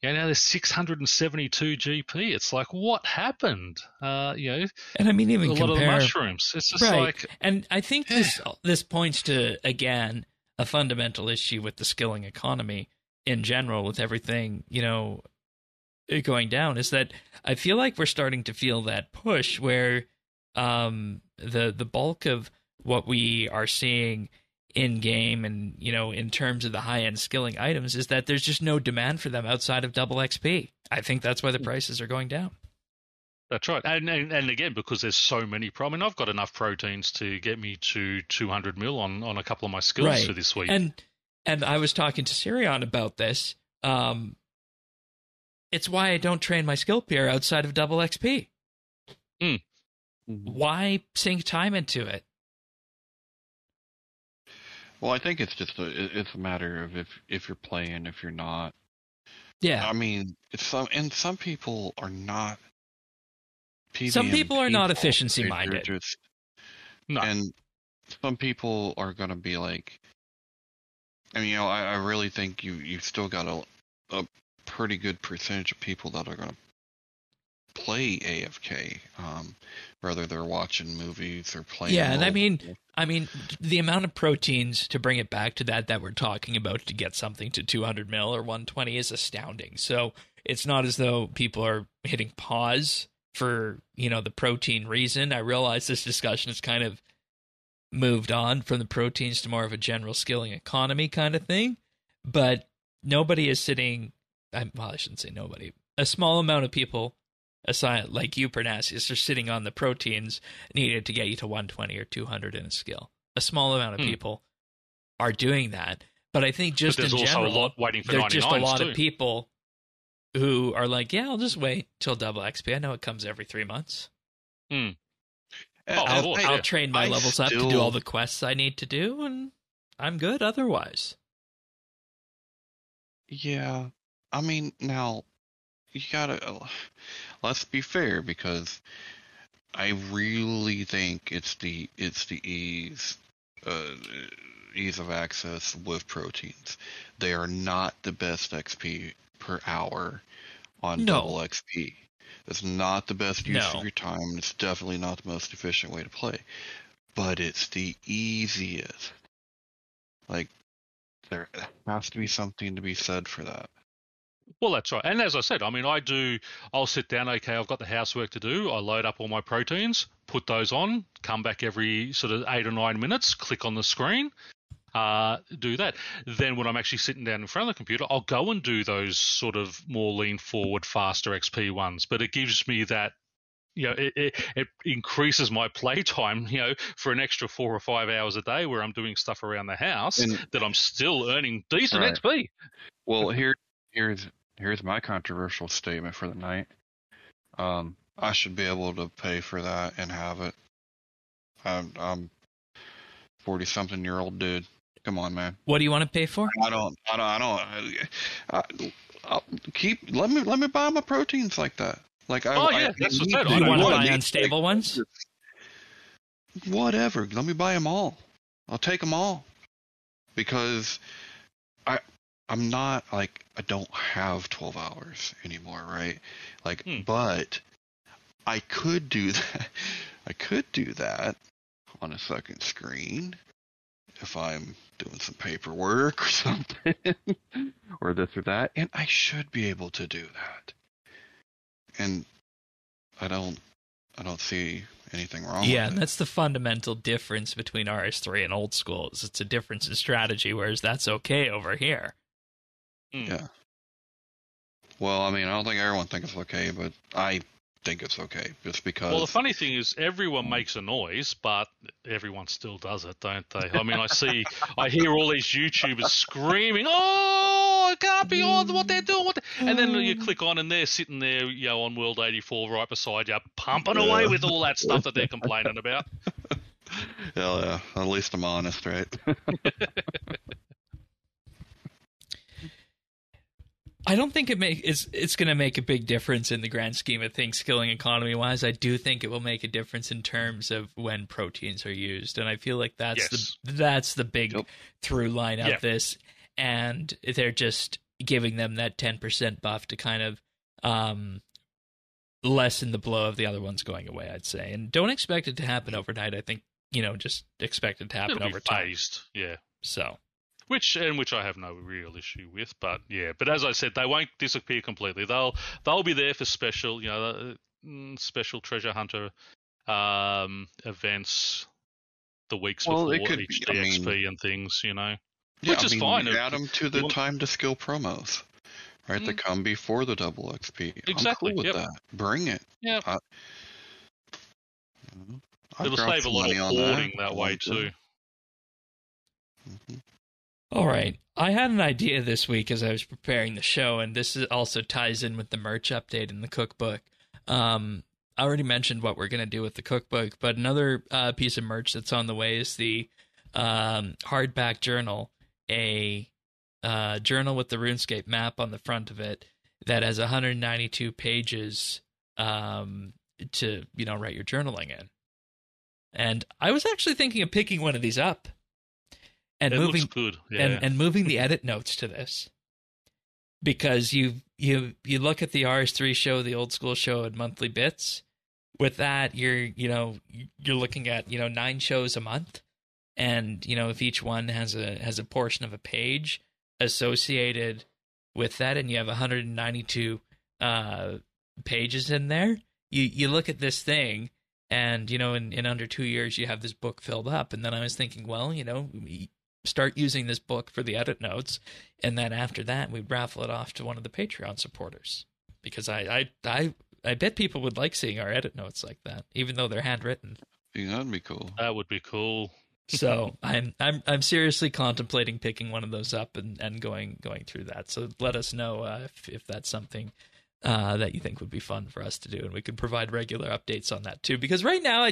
Yeah, now there's 672 GP. It's like, what happened? And I mean, even a lot of the mushrooms. It's just like, and I think this points to again a fundamental issue with the skilling economy in general, with everything going down. Is that I feel like we're starting to feel that push where the bulk of what we are seeing in game and in terms of the high end skilling items is that there's just no demand for them outside of double XP. I think that's why the prices are going down. That's right, and again because there's so many. I mean, I've got enough proteins to get me to 200 mil on a couple of my skills for this week. And I was talking to Sirion about this. It's why I don't train my skill peer outside of double XP. Mm. Why sink time into it? Well, I think it's just a matter of if you're playing, if you're not. Yeah. I mean, some people are not. Some people are not efficiency minded. And some people are going to be like. And I really think you've still got a pretty good percentage of people that are going to play AFK. Rather they're watching movies or playing. Yeah, and I mean the amount of proteins, to bring it back to that we're talking about, to get something to 200 mil or 120 is astounding. So it's not as though people are hitting pause for, the protein reason. I realize this discussion is kind of moved on from the proteins to more of a general skilling economy kind of thing, but nobody is sitting, well, I shouldn't say nobody, a small amount of people, aside like you, Parnassius, are sitting on the proteins needed to get you to 120 or 200 in a skill. A small amount of people are doing that, but I think just in general, there's just a lot of people who are like, yeah, I'll just wait till double XP. I know it comes every 3 months. I'll train my levels up to do all the quests I need to do, and I'm good otherwise. Yeah, I mean, now, you gotta, let's be fair, because I really think it's the ease of access with proteins. They are not the best XP per hour on double XP. It's not the best use of your time, and it's definitely not the most efficient way to play. But it's the easiest. Like, there has to be something to be said for that. Well, that's right. And as I said, I mean, I'll sit down, okay, I've got the housework to do. I load up all my proteins, put those on, come back every sort of 8 or 9 minutes, click on the screen, do that. Then when I'm actually sitting down in front of the computer, I'll go and do those sort of more lean forward, faster XP ones. But it gives me that, it increases my playtime, for an extra 4 or 5 hours a day where I'm doing stuff around the house and, that I'm still earning decent XP. Well, here's my controversial statement for the night. I should be able to pay for that and have it. I'm 40-something-year-old dude. Come on, man. What do you want to pay for? I don't keep. Let me buy my proteins like that. Like that's what I said. You want to buy unstable ones? Whatever. Let me buy them all. I'll take them all, because I'm not like, I don't have 12 hours anymore, right? Like, but I could do that. I could do that on a second screen if I'm doing some paperwork or something or this or that, and I should be able to do that. And I don't see anything wrong with it. Yeah, and that's the fundamental difference between RS3 and old school. Is it's a difference in strategy, whereas that's okay over here. Yeah. Well, I mean, I don't think everyone thinks it's okay, but I think it's okay just because. Well, the funny thing is, everyone makes a noise, but everyone still does it, don't they? I mean, I hear all these YouTubers screaming, "Oh, I can't be on what they're doing!" And then you click on, and they're sitting there, on World 84, right beside you, pumping away with all that stuff that they're complaining about. Hell yeah! At least I'm honest, right? I don't think it's going to make a big difference in the grand scheme of things, skilling economy-wise. I do think it will make a difference in terms of when proteins are used, and I feel like that's the big through line of this. And they're just giving them that 10% buff to kind of lessen the blow of the other ones going away, I'd say. And don't expect it to happen overnight. I think just expect it to happen over time. Phased. Yeah. So. Which I have no real issue with, but yeah. But as I said, they won't disappear completely. They'll be there for special, special treasure hunter events the weeks before each DXP and things, Yeah, which is fine. Add them to the time to skill promos, right? They come before the double XP. Exactly. I'm cool with that. Bring it. Yeah. It'll save a lot of hoarding that way too. Mm-hmm. All right. I had an idea this week as I was preparing the show, and this also ties in with the merch update in the cookbook. I already mentioned what we're going to do with the cookbook, but another piece of merch that's on the way is the hardback journal, a journal with the RuneScape map on the front of it that has 192 pages to write your journaling in. And I was actually thinking of picking one of these up. And moving the edit notes to this. because you look at the RS3 show, the old school show, and monthly bits. With that, you're looking at 9 shows a month, and if each one has a portion of a page associated with that, and you have 192 pages in there, you look at this thing, and in under 2 years you have this book filled up. And then I was thinking, well, start using this book for the edit notes, and then after that we'd raffle it off to one of the Patreon supporters, because I bet people would like seeing our edit notes like that, even though they're handwritten. Yeah, that'd be cool. That would be cool. So I'm seriously contemplating picking one of those up and going through that. So let us know if that's something that you think would be fun for us to do, and we could provide regular updates on that too. Because right now I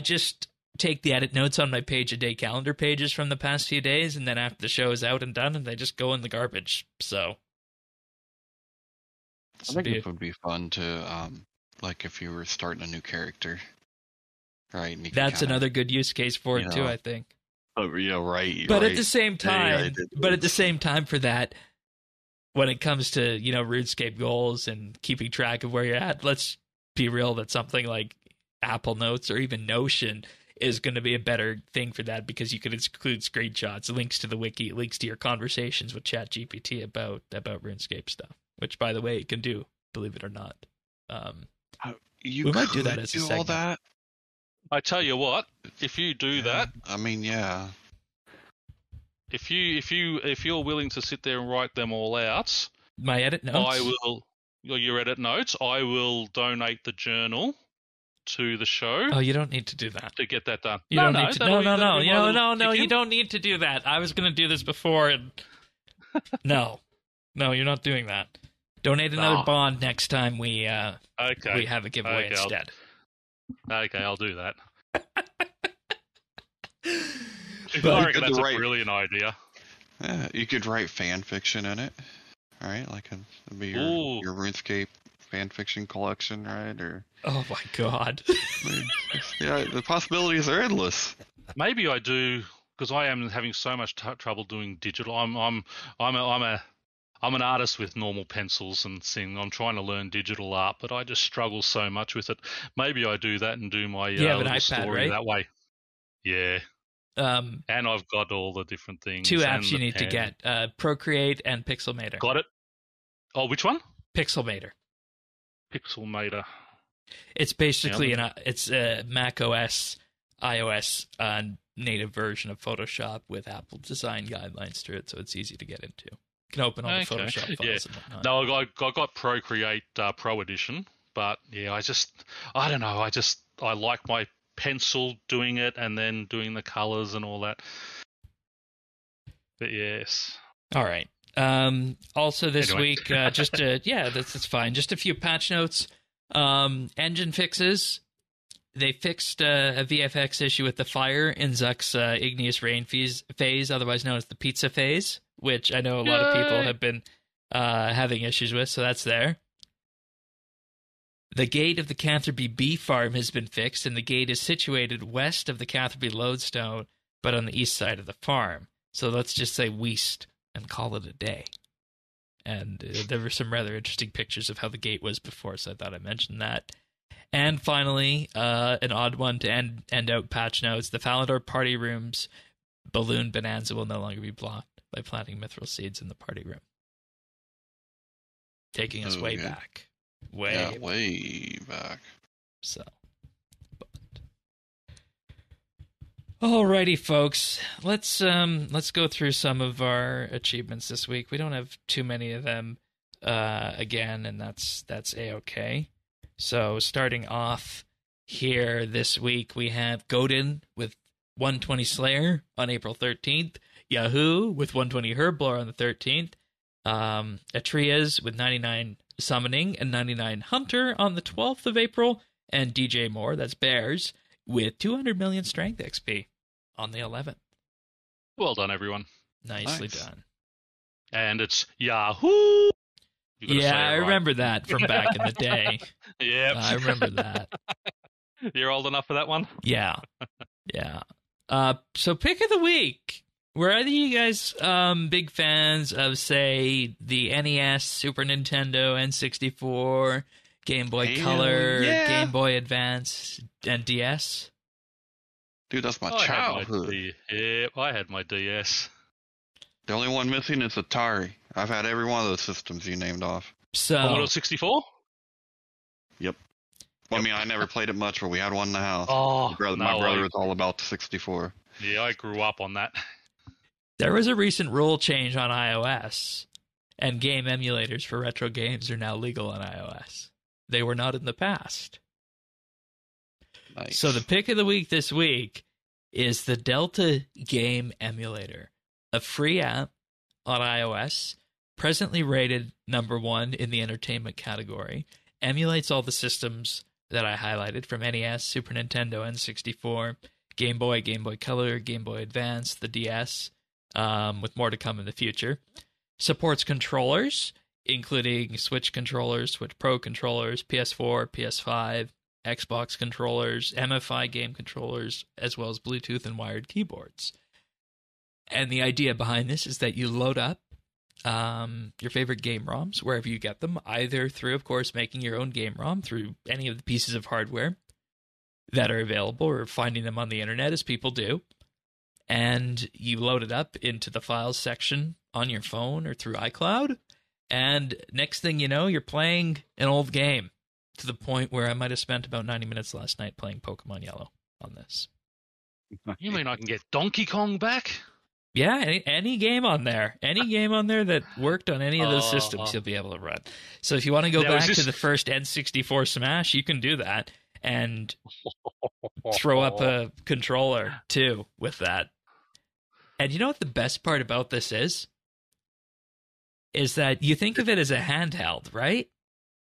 just take the edit notes on my page a day calendar pages from the past few days, and then after the show is out and done, and they just go in the garbage. So I think it would be fun to, like, if you were starting a new character, right? And that's another good use case for it too, I think. Oh, yeah, right. But at the same time, for that, when it comes to RuneScape goals and keeping track of where you're at, let's be real that something like Apple Notes or even Notion is going to be a better thing for that, because you could include screenshots, links to the wiki, links to your conversations with ChatGPT about RuneScape stuff. Which, by the way, it can do, believe it or not. We might do that as a segment. I tell you what, if you do that, I mean, if you're willing to sit there and write them all out, my edit notes, your edit notes, I will donate the journal to the show. Oh, you don't need to do that to get that done. You don't need to do that. I was going to do this before, and no, you're not doing that. Donate another bond next time we have a giveaway instead. I'll do that. I reckon that's a brilliant idea. Yeah, you could write fan fiction in it, right? Like it'd be your RuneScape fan fiction collection, right? Or oh my god, the possibilities are endless. Maybe I do, because I am having so much trouble doing digital. I'm an artist with normal pencils and thing. I'm trying to learn digital art, but I just struggle so much with it. Maybe I do that and do my little iPad, story that way. Yeah. And I've got all the different things. Two apps you need to get, Procreate and Pixelmator. Got it. Oh, which one? Pixelmator. Pixelmator. It's basically it's a Mac OS, iOS native version of Photoshop with Apple design guidelines to it, so it's easy to get into. Can open all the Photoshop files and whatnot. No, I got Procreate Pro Edition, but I don't know. I like my pencil doing it and then doing the colors and all that. But yes. All right. Also this week, that's fine. Just a few patch notes. Engine fixes. They fixed a VFX issue with the fire in Zuck's Igneous Rain phase, otherwise known as the pizza phase, which I know a lot of people have been having issues with, so that's there. The gate of the Catherby bee farm has been fixed, and the gate is situated west of the Catherby lodestone, but on the east side of the farm. So let's just say west and call it a day. And there were some rather interesting pictures of how the gate was before, so I thought I mentioned that. And finally, an odd one to end out patch notes. The Falador party room's balloon bonanza will no longer be blocked by planting mithril seeds in the party room. Taking us way back. Way back. So. Alrighty, folks. Let's go through some of our achievements this week. We don't have too many of them again, and that's A-okay. So starting off here this week, we have Godin with 120 Slayer on April 13th, Yahoo with 120 Herblore on the 13th, Atrias with 99 Summoning and 99 Hunter on the 12th of April, and DJ Moore, that's Bears, with 200 million Strength XP on the 11th. Well done, everyone. Nicely done. And it's Yahoo! I remember that from back in the day. Yep. I remember that. You're old enough for that one? Yeah. So pick of the week. Were either of you guys big fans of, say, the NES, Super Nintendo, N64, Game Boy Color, yeah. Game Boy Advance, and DS? Dude, that's my childhood. I had my DS. The only one missing is Atari. I've had every one of those systems you named off. So, Commodore 64? Yep. Well, I mean, I never played it much, but we had one in the house. Oh, my brother was all about the 64. Yeah, I grew up on that. There was a recent rule change on iOS, and game emulators for retro games are now legal on iOS. They were not in the past. Nice. So the pick of the week this week is the Delta Game Emulator, a free app on iOS, presently rated #1 in the entertainment category, emulates all the systems that I highlighted from NES, Super Nintendo, N64, Game Boy Color, Game Boy Advance, the DS, with more to come in the future. Supports controllers, including Switch controllers, Switch Pro controllers, PS4, PS5, Xbox controllers, MFI game controllers, as well as Bluetooth and wired keyboards. And the idea behind this is that you load up your favorite game ROMs wherever you get them, either through, of course, making your own game ROM through any of the pieces of hardware that are available, or finding them on the internet, as people do. And you load it up into the files section on your phone or through iCloud. And next thing you know, you're playing an old game, to the point where I might have spent about 90 minutes last night playing Pokemon Yellow on this. You mean I can get Donkey Kong back? Yeah, any game on there. Any game on there that worked on any of those systems, you'll be able to run. So if you want to go back to the first N64 Smash, you can do that. And throw up a controller, too, with that. And you know what the best part about this is? Is that you think of it as a handheld, right?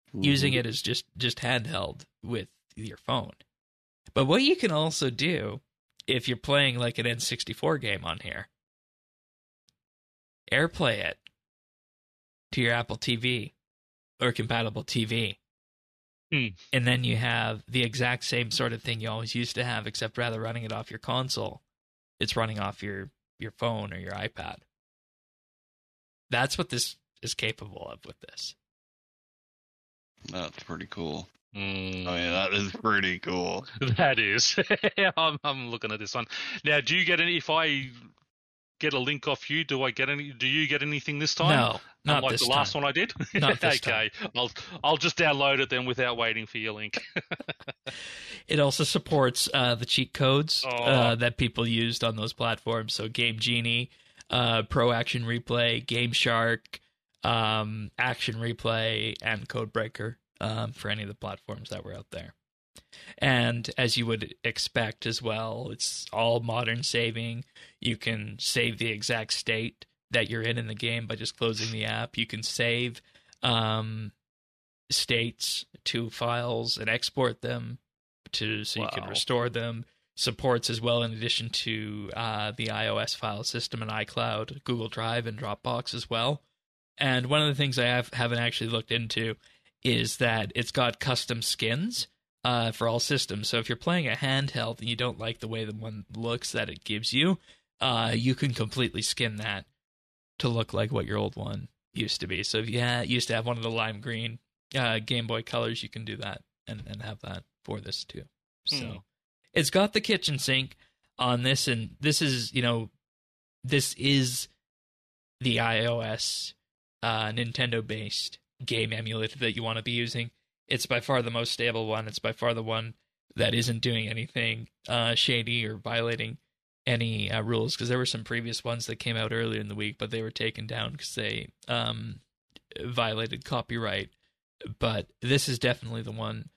Mm-hmm. Using it as just handheld with your phone. But what you can also do, if you're playing like an N64 game on here, AirPlay it to your Apple TV or compatible TV. Mm. And then you have the exact same sort of thing you always used to have, except rather than running it off your console, it's running off your phone or your iPad. That's what this is capable of with this. That's pretty cool. Mm. Oh yeah, that is pretty cool. That is. I'm looking at this one now. Do you get any? If I get a link off you, do I get any? Do you get anything this time? No, not like this the last time. One I did. Not this okay, time. I'll just download it then without waiting for your link. It also supports the cheat codes that people used on those platforms. So Game Genie, Pro Action Replay, Game Shark, Action Replay, and Codebreaker. For any of the platforms that were out there. And as you would expect as well, it's all modern saving. You can save the exact state that you're in the game by just closing the app. You can save states to files and export them so you can restore them. Supports as well, in addition to the iOS file system and iCloud, Google Drive and Dropbox as well. And one of the things I haven't actually looked into is that it's got custom skins for all systems. So if you're playing a handheld and you don't like the way the one looks that it gives you, you can completely skin that to look like what your old one used to be. So if you used to have one of the lime green Game Boy Colors, you can do that and have that for this too. So it's got the kitchen sink on this, and this is the iOS Nintendo-based game emulator that you want to be using. It's by far the most stable one. It's by far the one that isn't doing anything shady or violating any rules, because there were some previous ones that came out earlier in the week, but they were taken down because they violated copyright. But this is definitely the one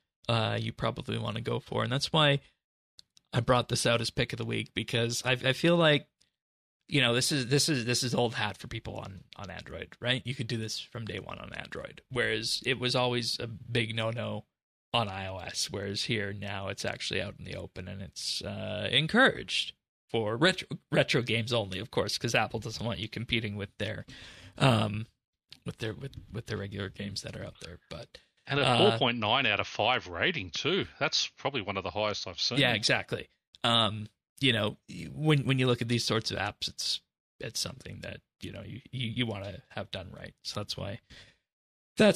you probably want to go for, and that's why I brought this out as pick of the week, because I feel like, you know, this is old hat for people on Android, right? You could do this from day one on Android, whereas it was always a big no-no on iOS, whereas here now it's actually out in the open, and it's encouraged for retro games only, of course, because Apple doesn't want you competing with their with their regular games that are out there. But and a 4.9 out of 5 rating too. That's probably one of the highest I've seen. Yeah, exactly. You know, when you look at these sorts of apps, it's it's something that, you know, you want to have done right. So that's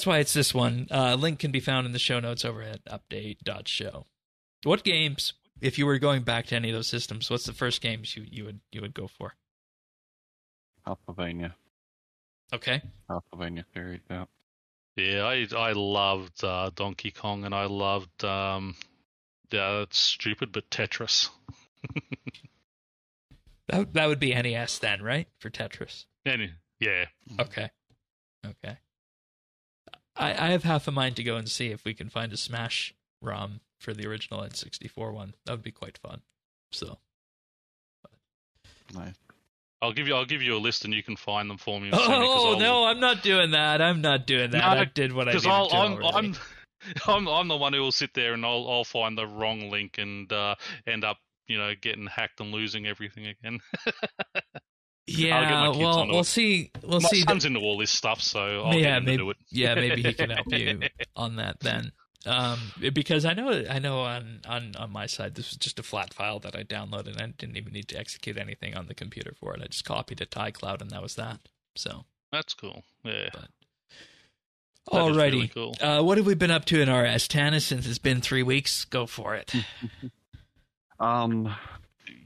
why it's this one. Link can be found in the show notes over at update.show. What games, if you were going back to any of those systems, what's the first games you would go for? Alphavania. Okay. Alphavania figured it out. Yeah, I loved Donkey Kong, and I loved it's stupid, but Tetris. That would be NES then, right? For Tetris. Yeah. Okay. I have half a mind to go and see if we can find a Smash ROM for the original N64 one. That would be quite fun. So. Nice. I'll give you a list, and you can find them for me. Oh no, I'm not doing that. No, I did what I did. Because I'm the one who will sit there and I'll find the wrong link and end up, you know, getting hacked and losing everything again. Yeah, well, we'll see. We'll see. My son's into all this stuff, so I'll get him to do it. Yeah, maybe he can help you on that then. Because I know on my side, this was just a flat file that I downloaded, and I didn't even need to execute anything on the computer for it. I just copied it to iCloud, and that was that. So that's cool. Yeah. But, alrighty. Really cool. What have we been up to in RS, Tannis? Since it's been 3 weeks, go for it.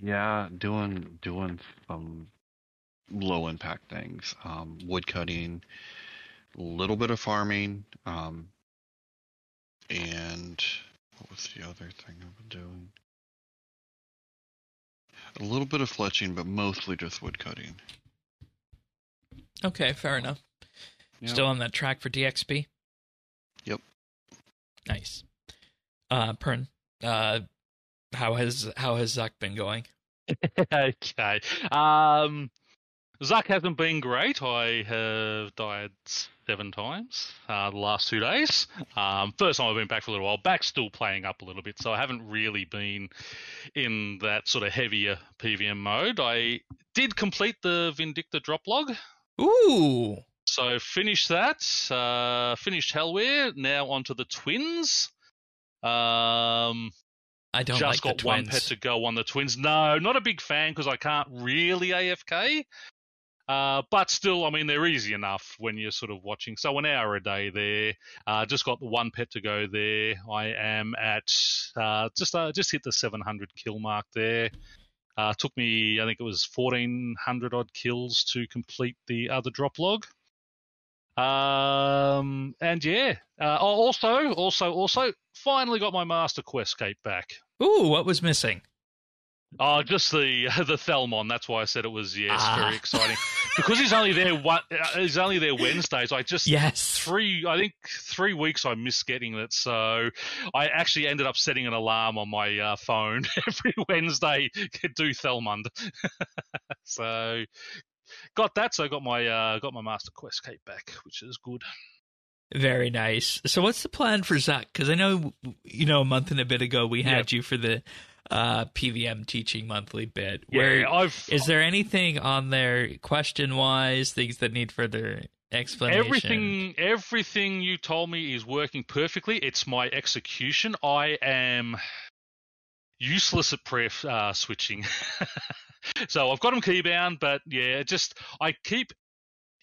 Yeah, doing some low impact things. Woodcutting, a little bit of farming. And what was the other thing I've been doing? A little bit of fletching, but mostly just woodcutting. Okay, fair enough. Yep. Still on that track for DXP? Yep. Nice. Pern, how has Zuck been going? Okay. Zuck hasn't been great. I have died 7 times the last 2 days. First time I've been back for a little while. Back's still playing up a little bit, so I haven't really been in that sort of heavier PVM mode. I did complete the Vindicta drop log. Ooh! So finished that. Finished Hellware. Now onto the Twins. I don't like the Twins. Just got one pet to go on the Twins. No, not a big fan because I can't really AFK. But still, I mean, they're easy enough when you're sort of watching. So an hour a day there. Just got the one pet to go there. I am at just hit the 700 kill mark there. Took me, I think it was 1,400 odd kills to complete the other drop log. And yeah. Also, finally got my Master Quest Cape back. Ooh, what was missing? Oh, just the Thelmon. That's why I said it was very exciting because he's only there. He's only there Wednesdays. I just I think 3 weeks I missed getting it, so I actually ended up setting an alarm on my phone every Wednesday to do Thelmund. So got that. So I got my Master Quest Cape back, which is good. Very nice. So what's the plan for Zuck? Because I know a month and a bit ago we had you for the PVM teaching monthly bit. Is there anything on there question-wise, things that need further explanation? Everything you told me is working perfectly. It's my execution. I am useless at pref switching. So I've got them keybound, but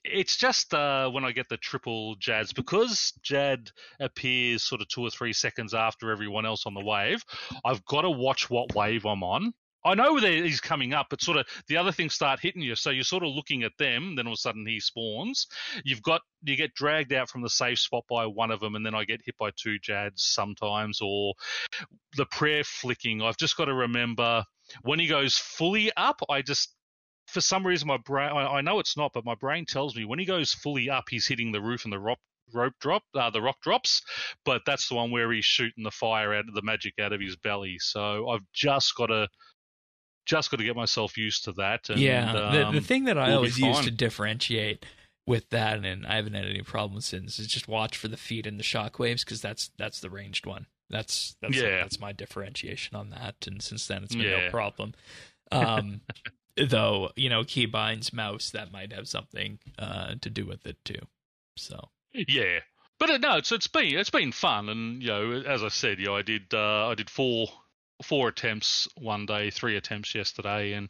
it's just when I get the triple Jads, because Jad appears sort of 2 or 3 seconds after everyone else on the wave, I've got to watch what wave I'm on. I know that he's coming up, but sort of the other things start hitting you, so you're sort of looking at them, then all of a sudden he spawns. You get dragged out from the safe spot by one of them, and then I get hit by 2 Jads sometimes, or the prayer flicking. I've just got to remember when he goes fully up, for some reason, my brain, I know it's not, but my brain tells me when he goes fully up, he's hitting the roof and the rock drops, but that's the one where he's shooting the fire out of the magic out of his belly. So I've just got to get myself used to that. And, the thing that I always use to differentiate with that, and I haven't had any problems since, is just watch for the feet and the shockwaves, because that's the ranged one. That's my differentiation on that, and since then it's been no problem. Though, keybinds, mouse, that might have something to do with it too. So yeah, but it's been fun, and as I said, I did four attempts one day, 3 attempts yesterday, and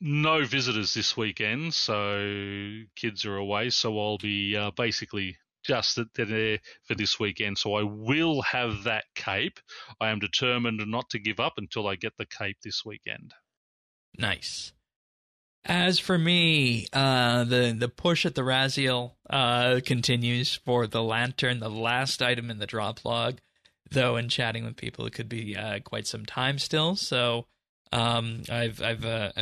no visitors this weekend, so kids are away, so I'll be basically just there for this weekend. So I will have that cape. I am determined not to give up until I get the cape this weekend. Nice. As for me, the push at the Raziel continues for the lantern, the last item in the drop log, though in chatting with people it could be quite some time still. So I've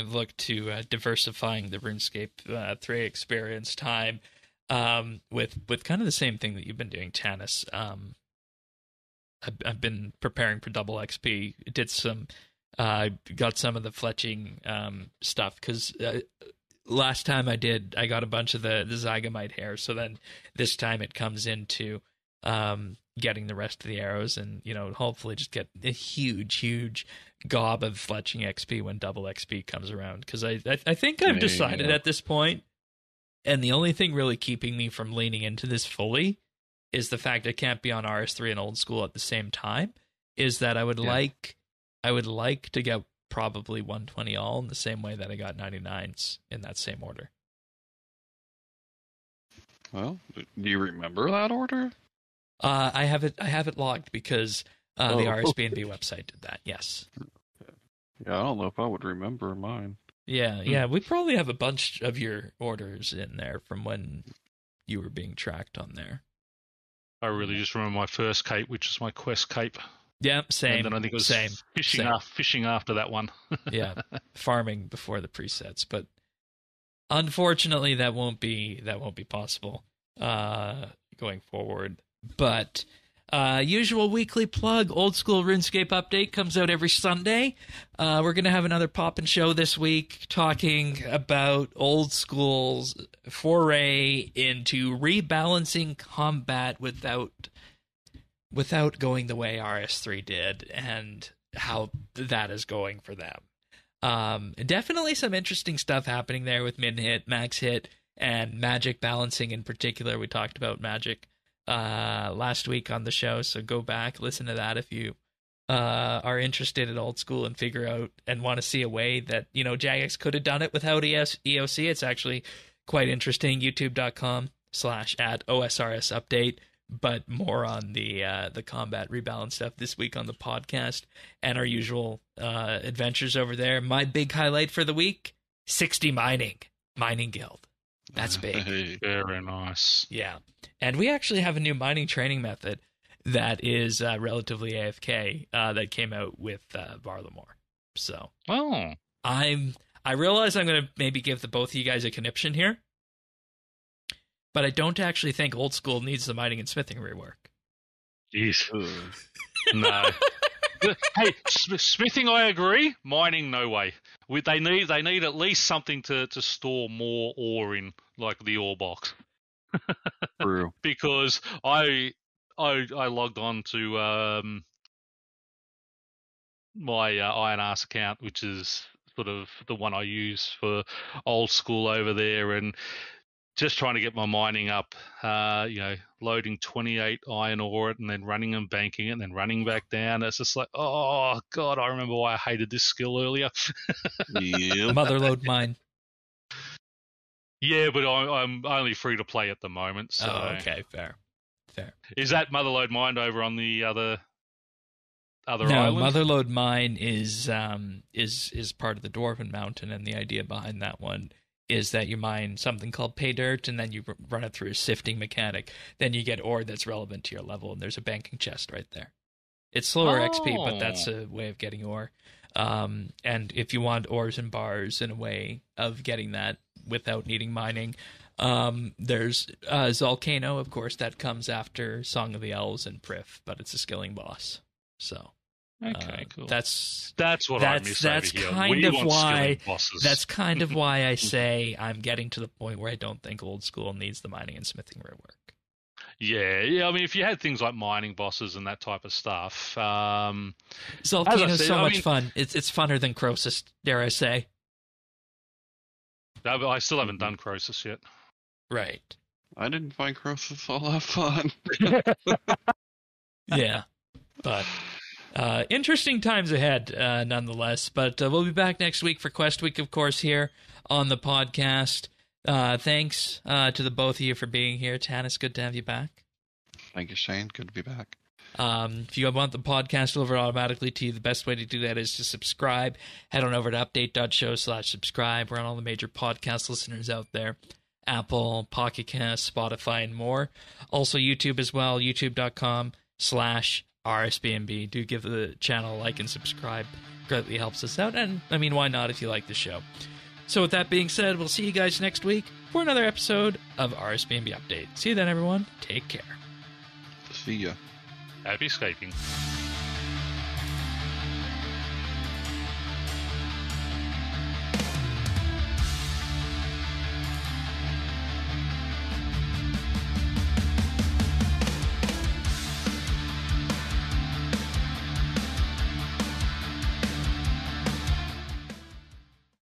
looked to diversifying the RuneScape 3 experience time with kind of the same thing that you've been doing, Tannis. I've been preparing for double XP. Did some got some of the fletching stuff, because last time I got a bunch of the zygomite hair, so then this time it comes into getting the rest of the arrows, and hopefully just get a huge gob of fletching XP when double XP comes around, because I think I've decided at this point, and the only thing really keeping me from leaning into this fully is the fact I can't be on RS3 and old school at the same time, is that I would like to get probably 120 all in the same way that I got 99s in that same order. Well, do you remember that order? I have it logged because the RSBANDB website did that. Yes. Yeah, I don't know if I would remember mine. Yeah. We probably have a bunch of your orders in there from when you were being tracked on there. I really just remember my first cape, which is my quest cape. Yeah, same. And then I think it was fishing after that one. Yeah, farming before the presets, but unfortunately that won't be possible going forward. But usual weekly plug, Old School RuneScape Update comes out every Sunday. We're going to have another pop-in show this week talking about Old School's foray into rebalancing combat without going the way RS3 did, and how that is going for them. Definitely some interesting stuff happening there with min-hit, max-hit, and magic balancing in particular. We talked about magic last week on the show, so go back, listen to that if you are interested in Old School and figure out and want to see a way that Jagex could have done it without EOC. It's actually quite interesting. youtube.com/@OSRS update, but more on the combat rebalance stuff this week on the podcast and our usual adventures over there. My big highlight for the week, 60 mining guild. That's big. Hey, very nice. Yeah. And we actually have a new mining training method that is relatively AFK that came out with Varlamore. So I realize I'm going to maybe give the both of you guys a conniption here, but I don't actually think Old School needs the mining and smithing rework. Jeez. No. Hey, smithing, I agree. Mining, no way. They need at least something to store more ore in, like the ore box. True. Because I logged on to my Iron Arse account, which is sort of the one I use for Old School over there, and just trying to get my mining up. Loading 28 iron ore and then running and banking it and then running back down. It's just like, oh god, I remember why I hated this skill earlier. Yeah. Motherlode Mine. Yeah, but I'm only free to play at the moment. So. Oh, okay, fair. Is that Motherlode Mine over on the other island? Motherlode Mine is part of the Dwarven Mountain, and the idea behind that one is that you mine something called pay dirt, and then you run it through a sifting mechanic. Then you get ore that's relevant to your level, and there's a banking chest right there. It's slower XP, but that's a way of getting ore. And if you want ores and bars in a way of getting that without needing mining, there's Zolcano, of course, that comes after Song of the Elves and Prif, but it's a skilling boss. So... okay, cool. That's kind of why I say I'm getting to the point where I don't think Old School needs the mining and smithing rework. Yeah. I mean, if you had things like mining bosses and that type of stuff, Zolcano's so much fun. It's funner than Croesus, dare I say? No, but I still haven't done Croesus yet. Right. I didn't find Croesus all that fun. Yeah, but. Interesting times ahead, nonetheless. But we'll be back next week for Quest Week, of course, here on the podcast. Thanks to the both of you for being here. Tannis, good to have you back. Thank you, Shane. Good to be back. If you want the podcast delivered automatically to you, the best way to do that is to subscribe. Head on over to update.show/subscribe. We're on all the major podcast listeners out there. Apple, Pocket Cast, Spotify, and more. Also, YouTube as well, youtube.com/RSBNB. Do give the channel a like and subscribe. Greatly helps us out. And, I mean, why not if you like the show? So with that being said, we'll see you guys next week for another episode of RSBNB Update. See you then, everyone. Take care. See ya. Happy Skyping.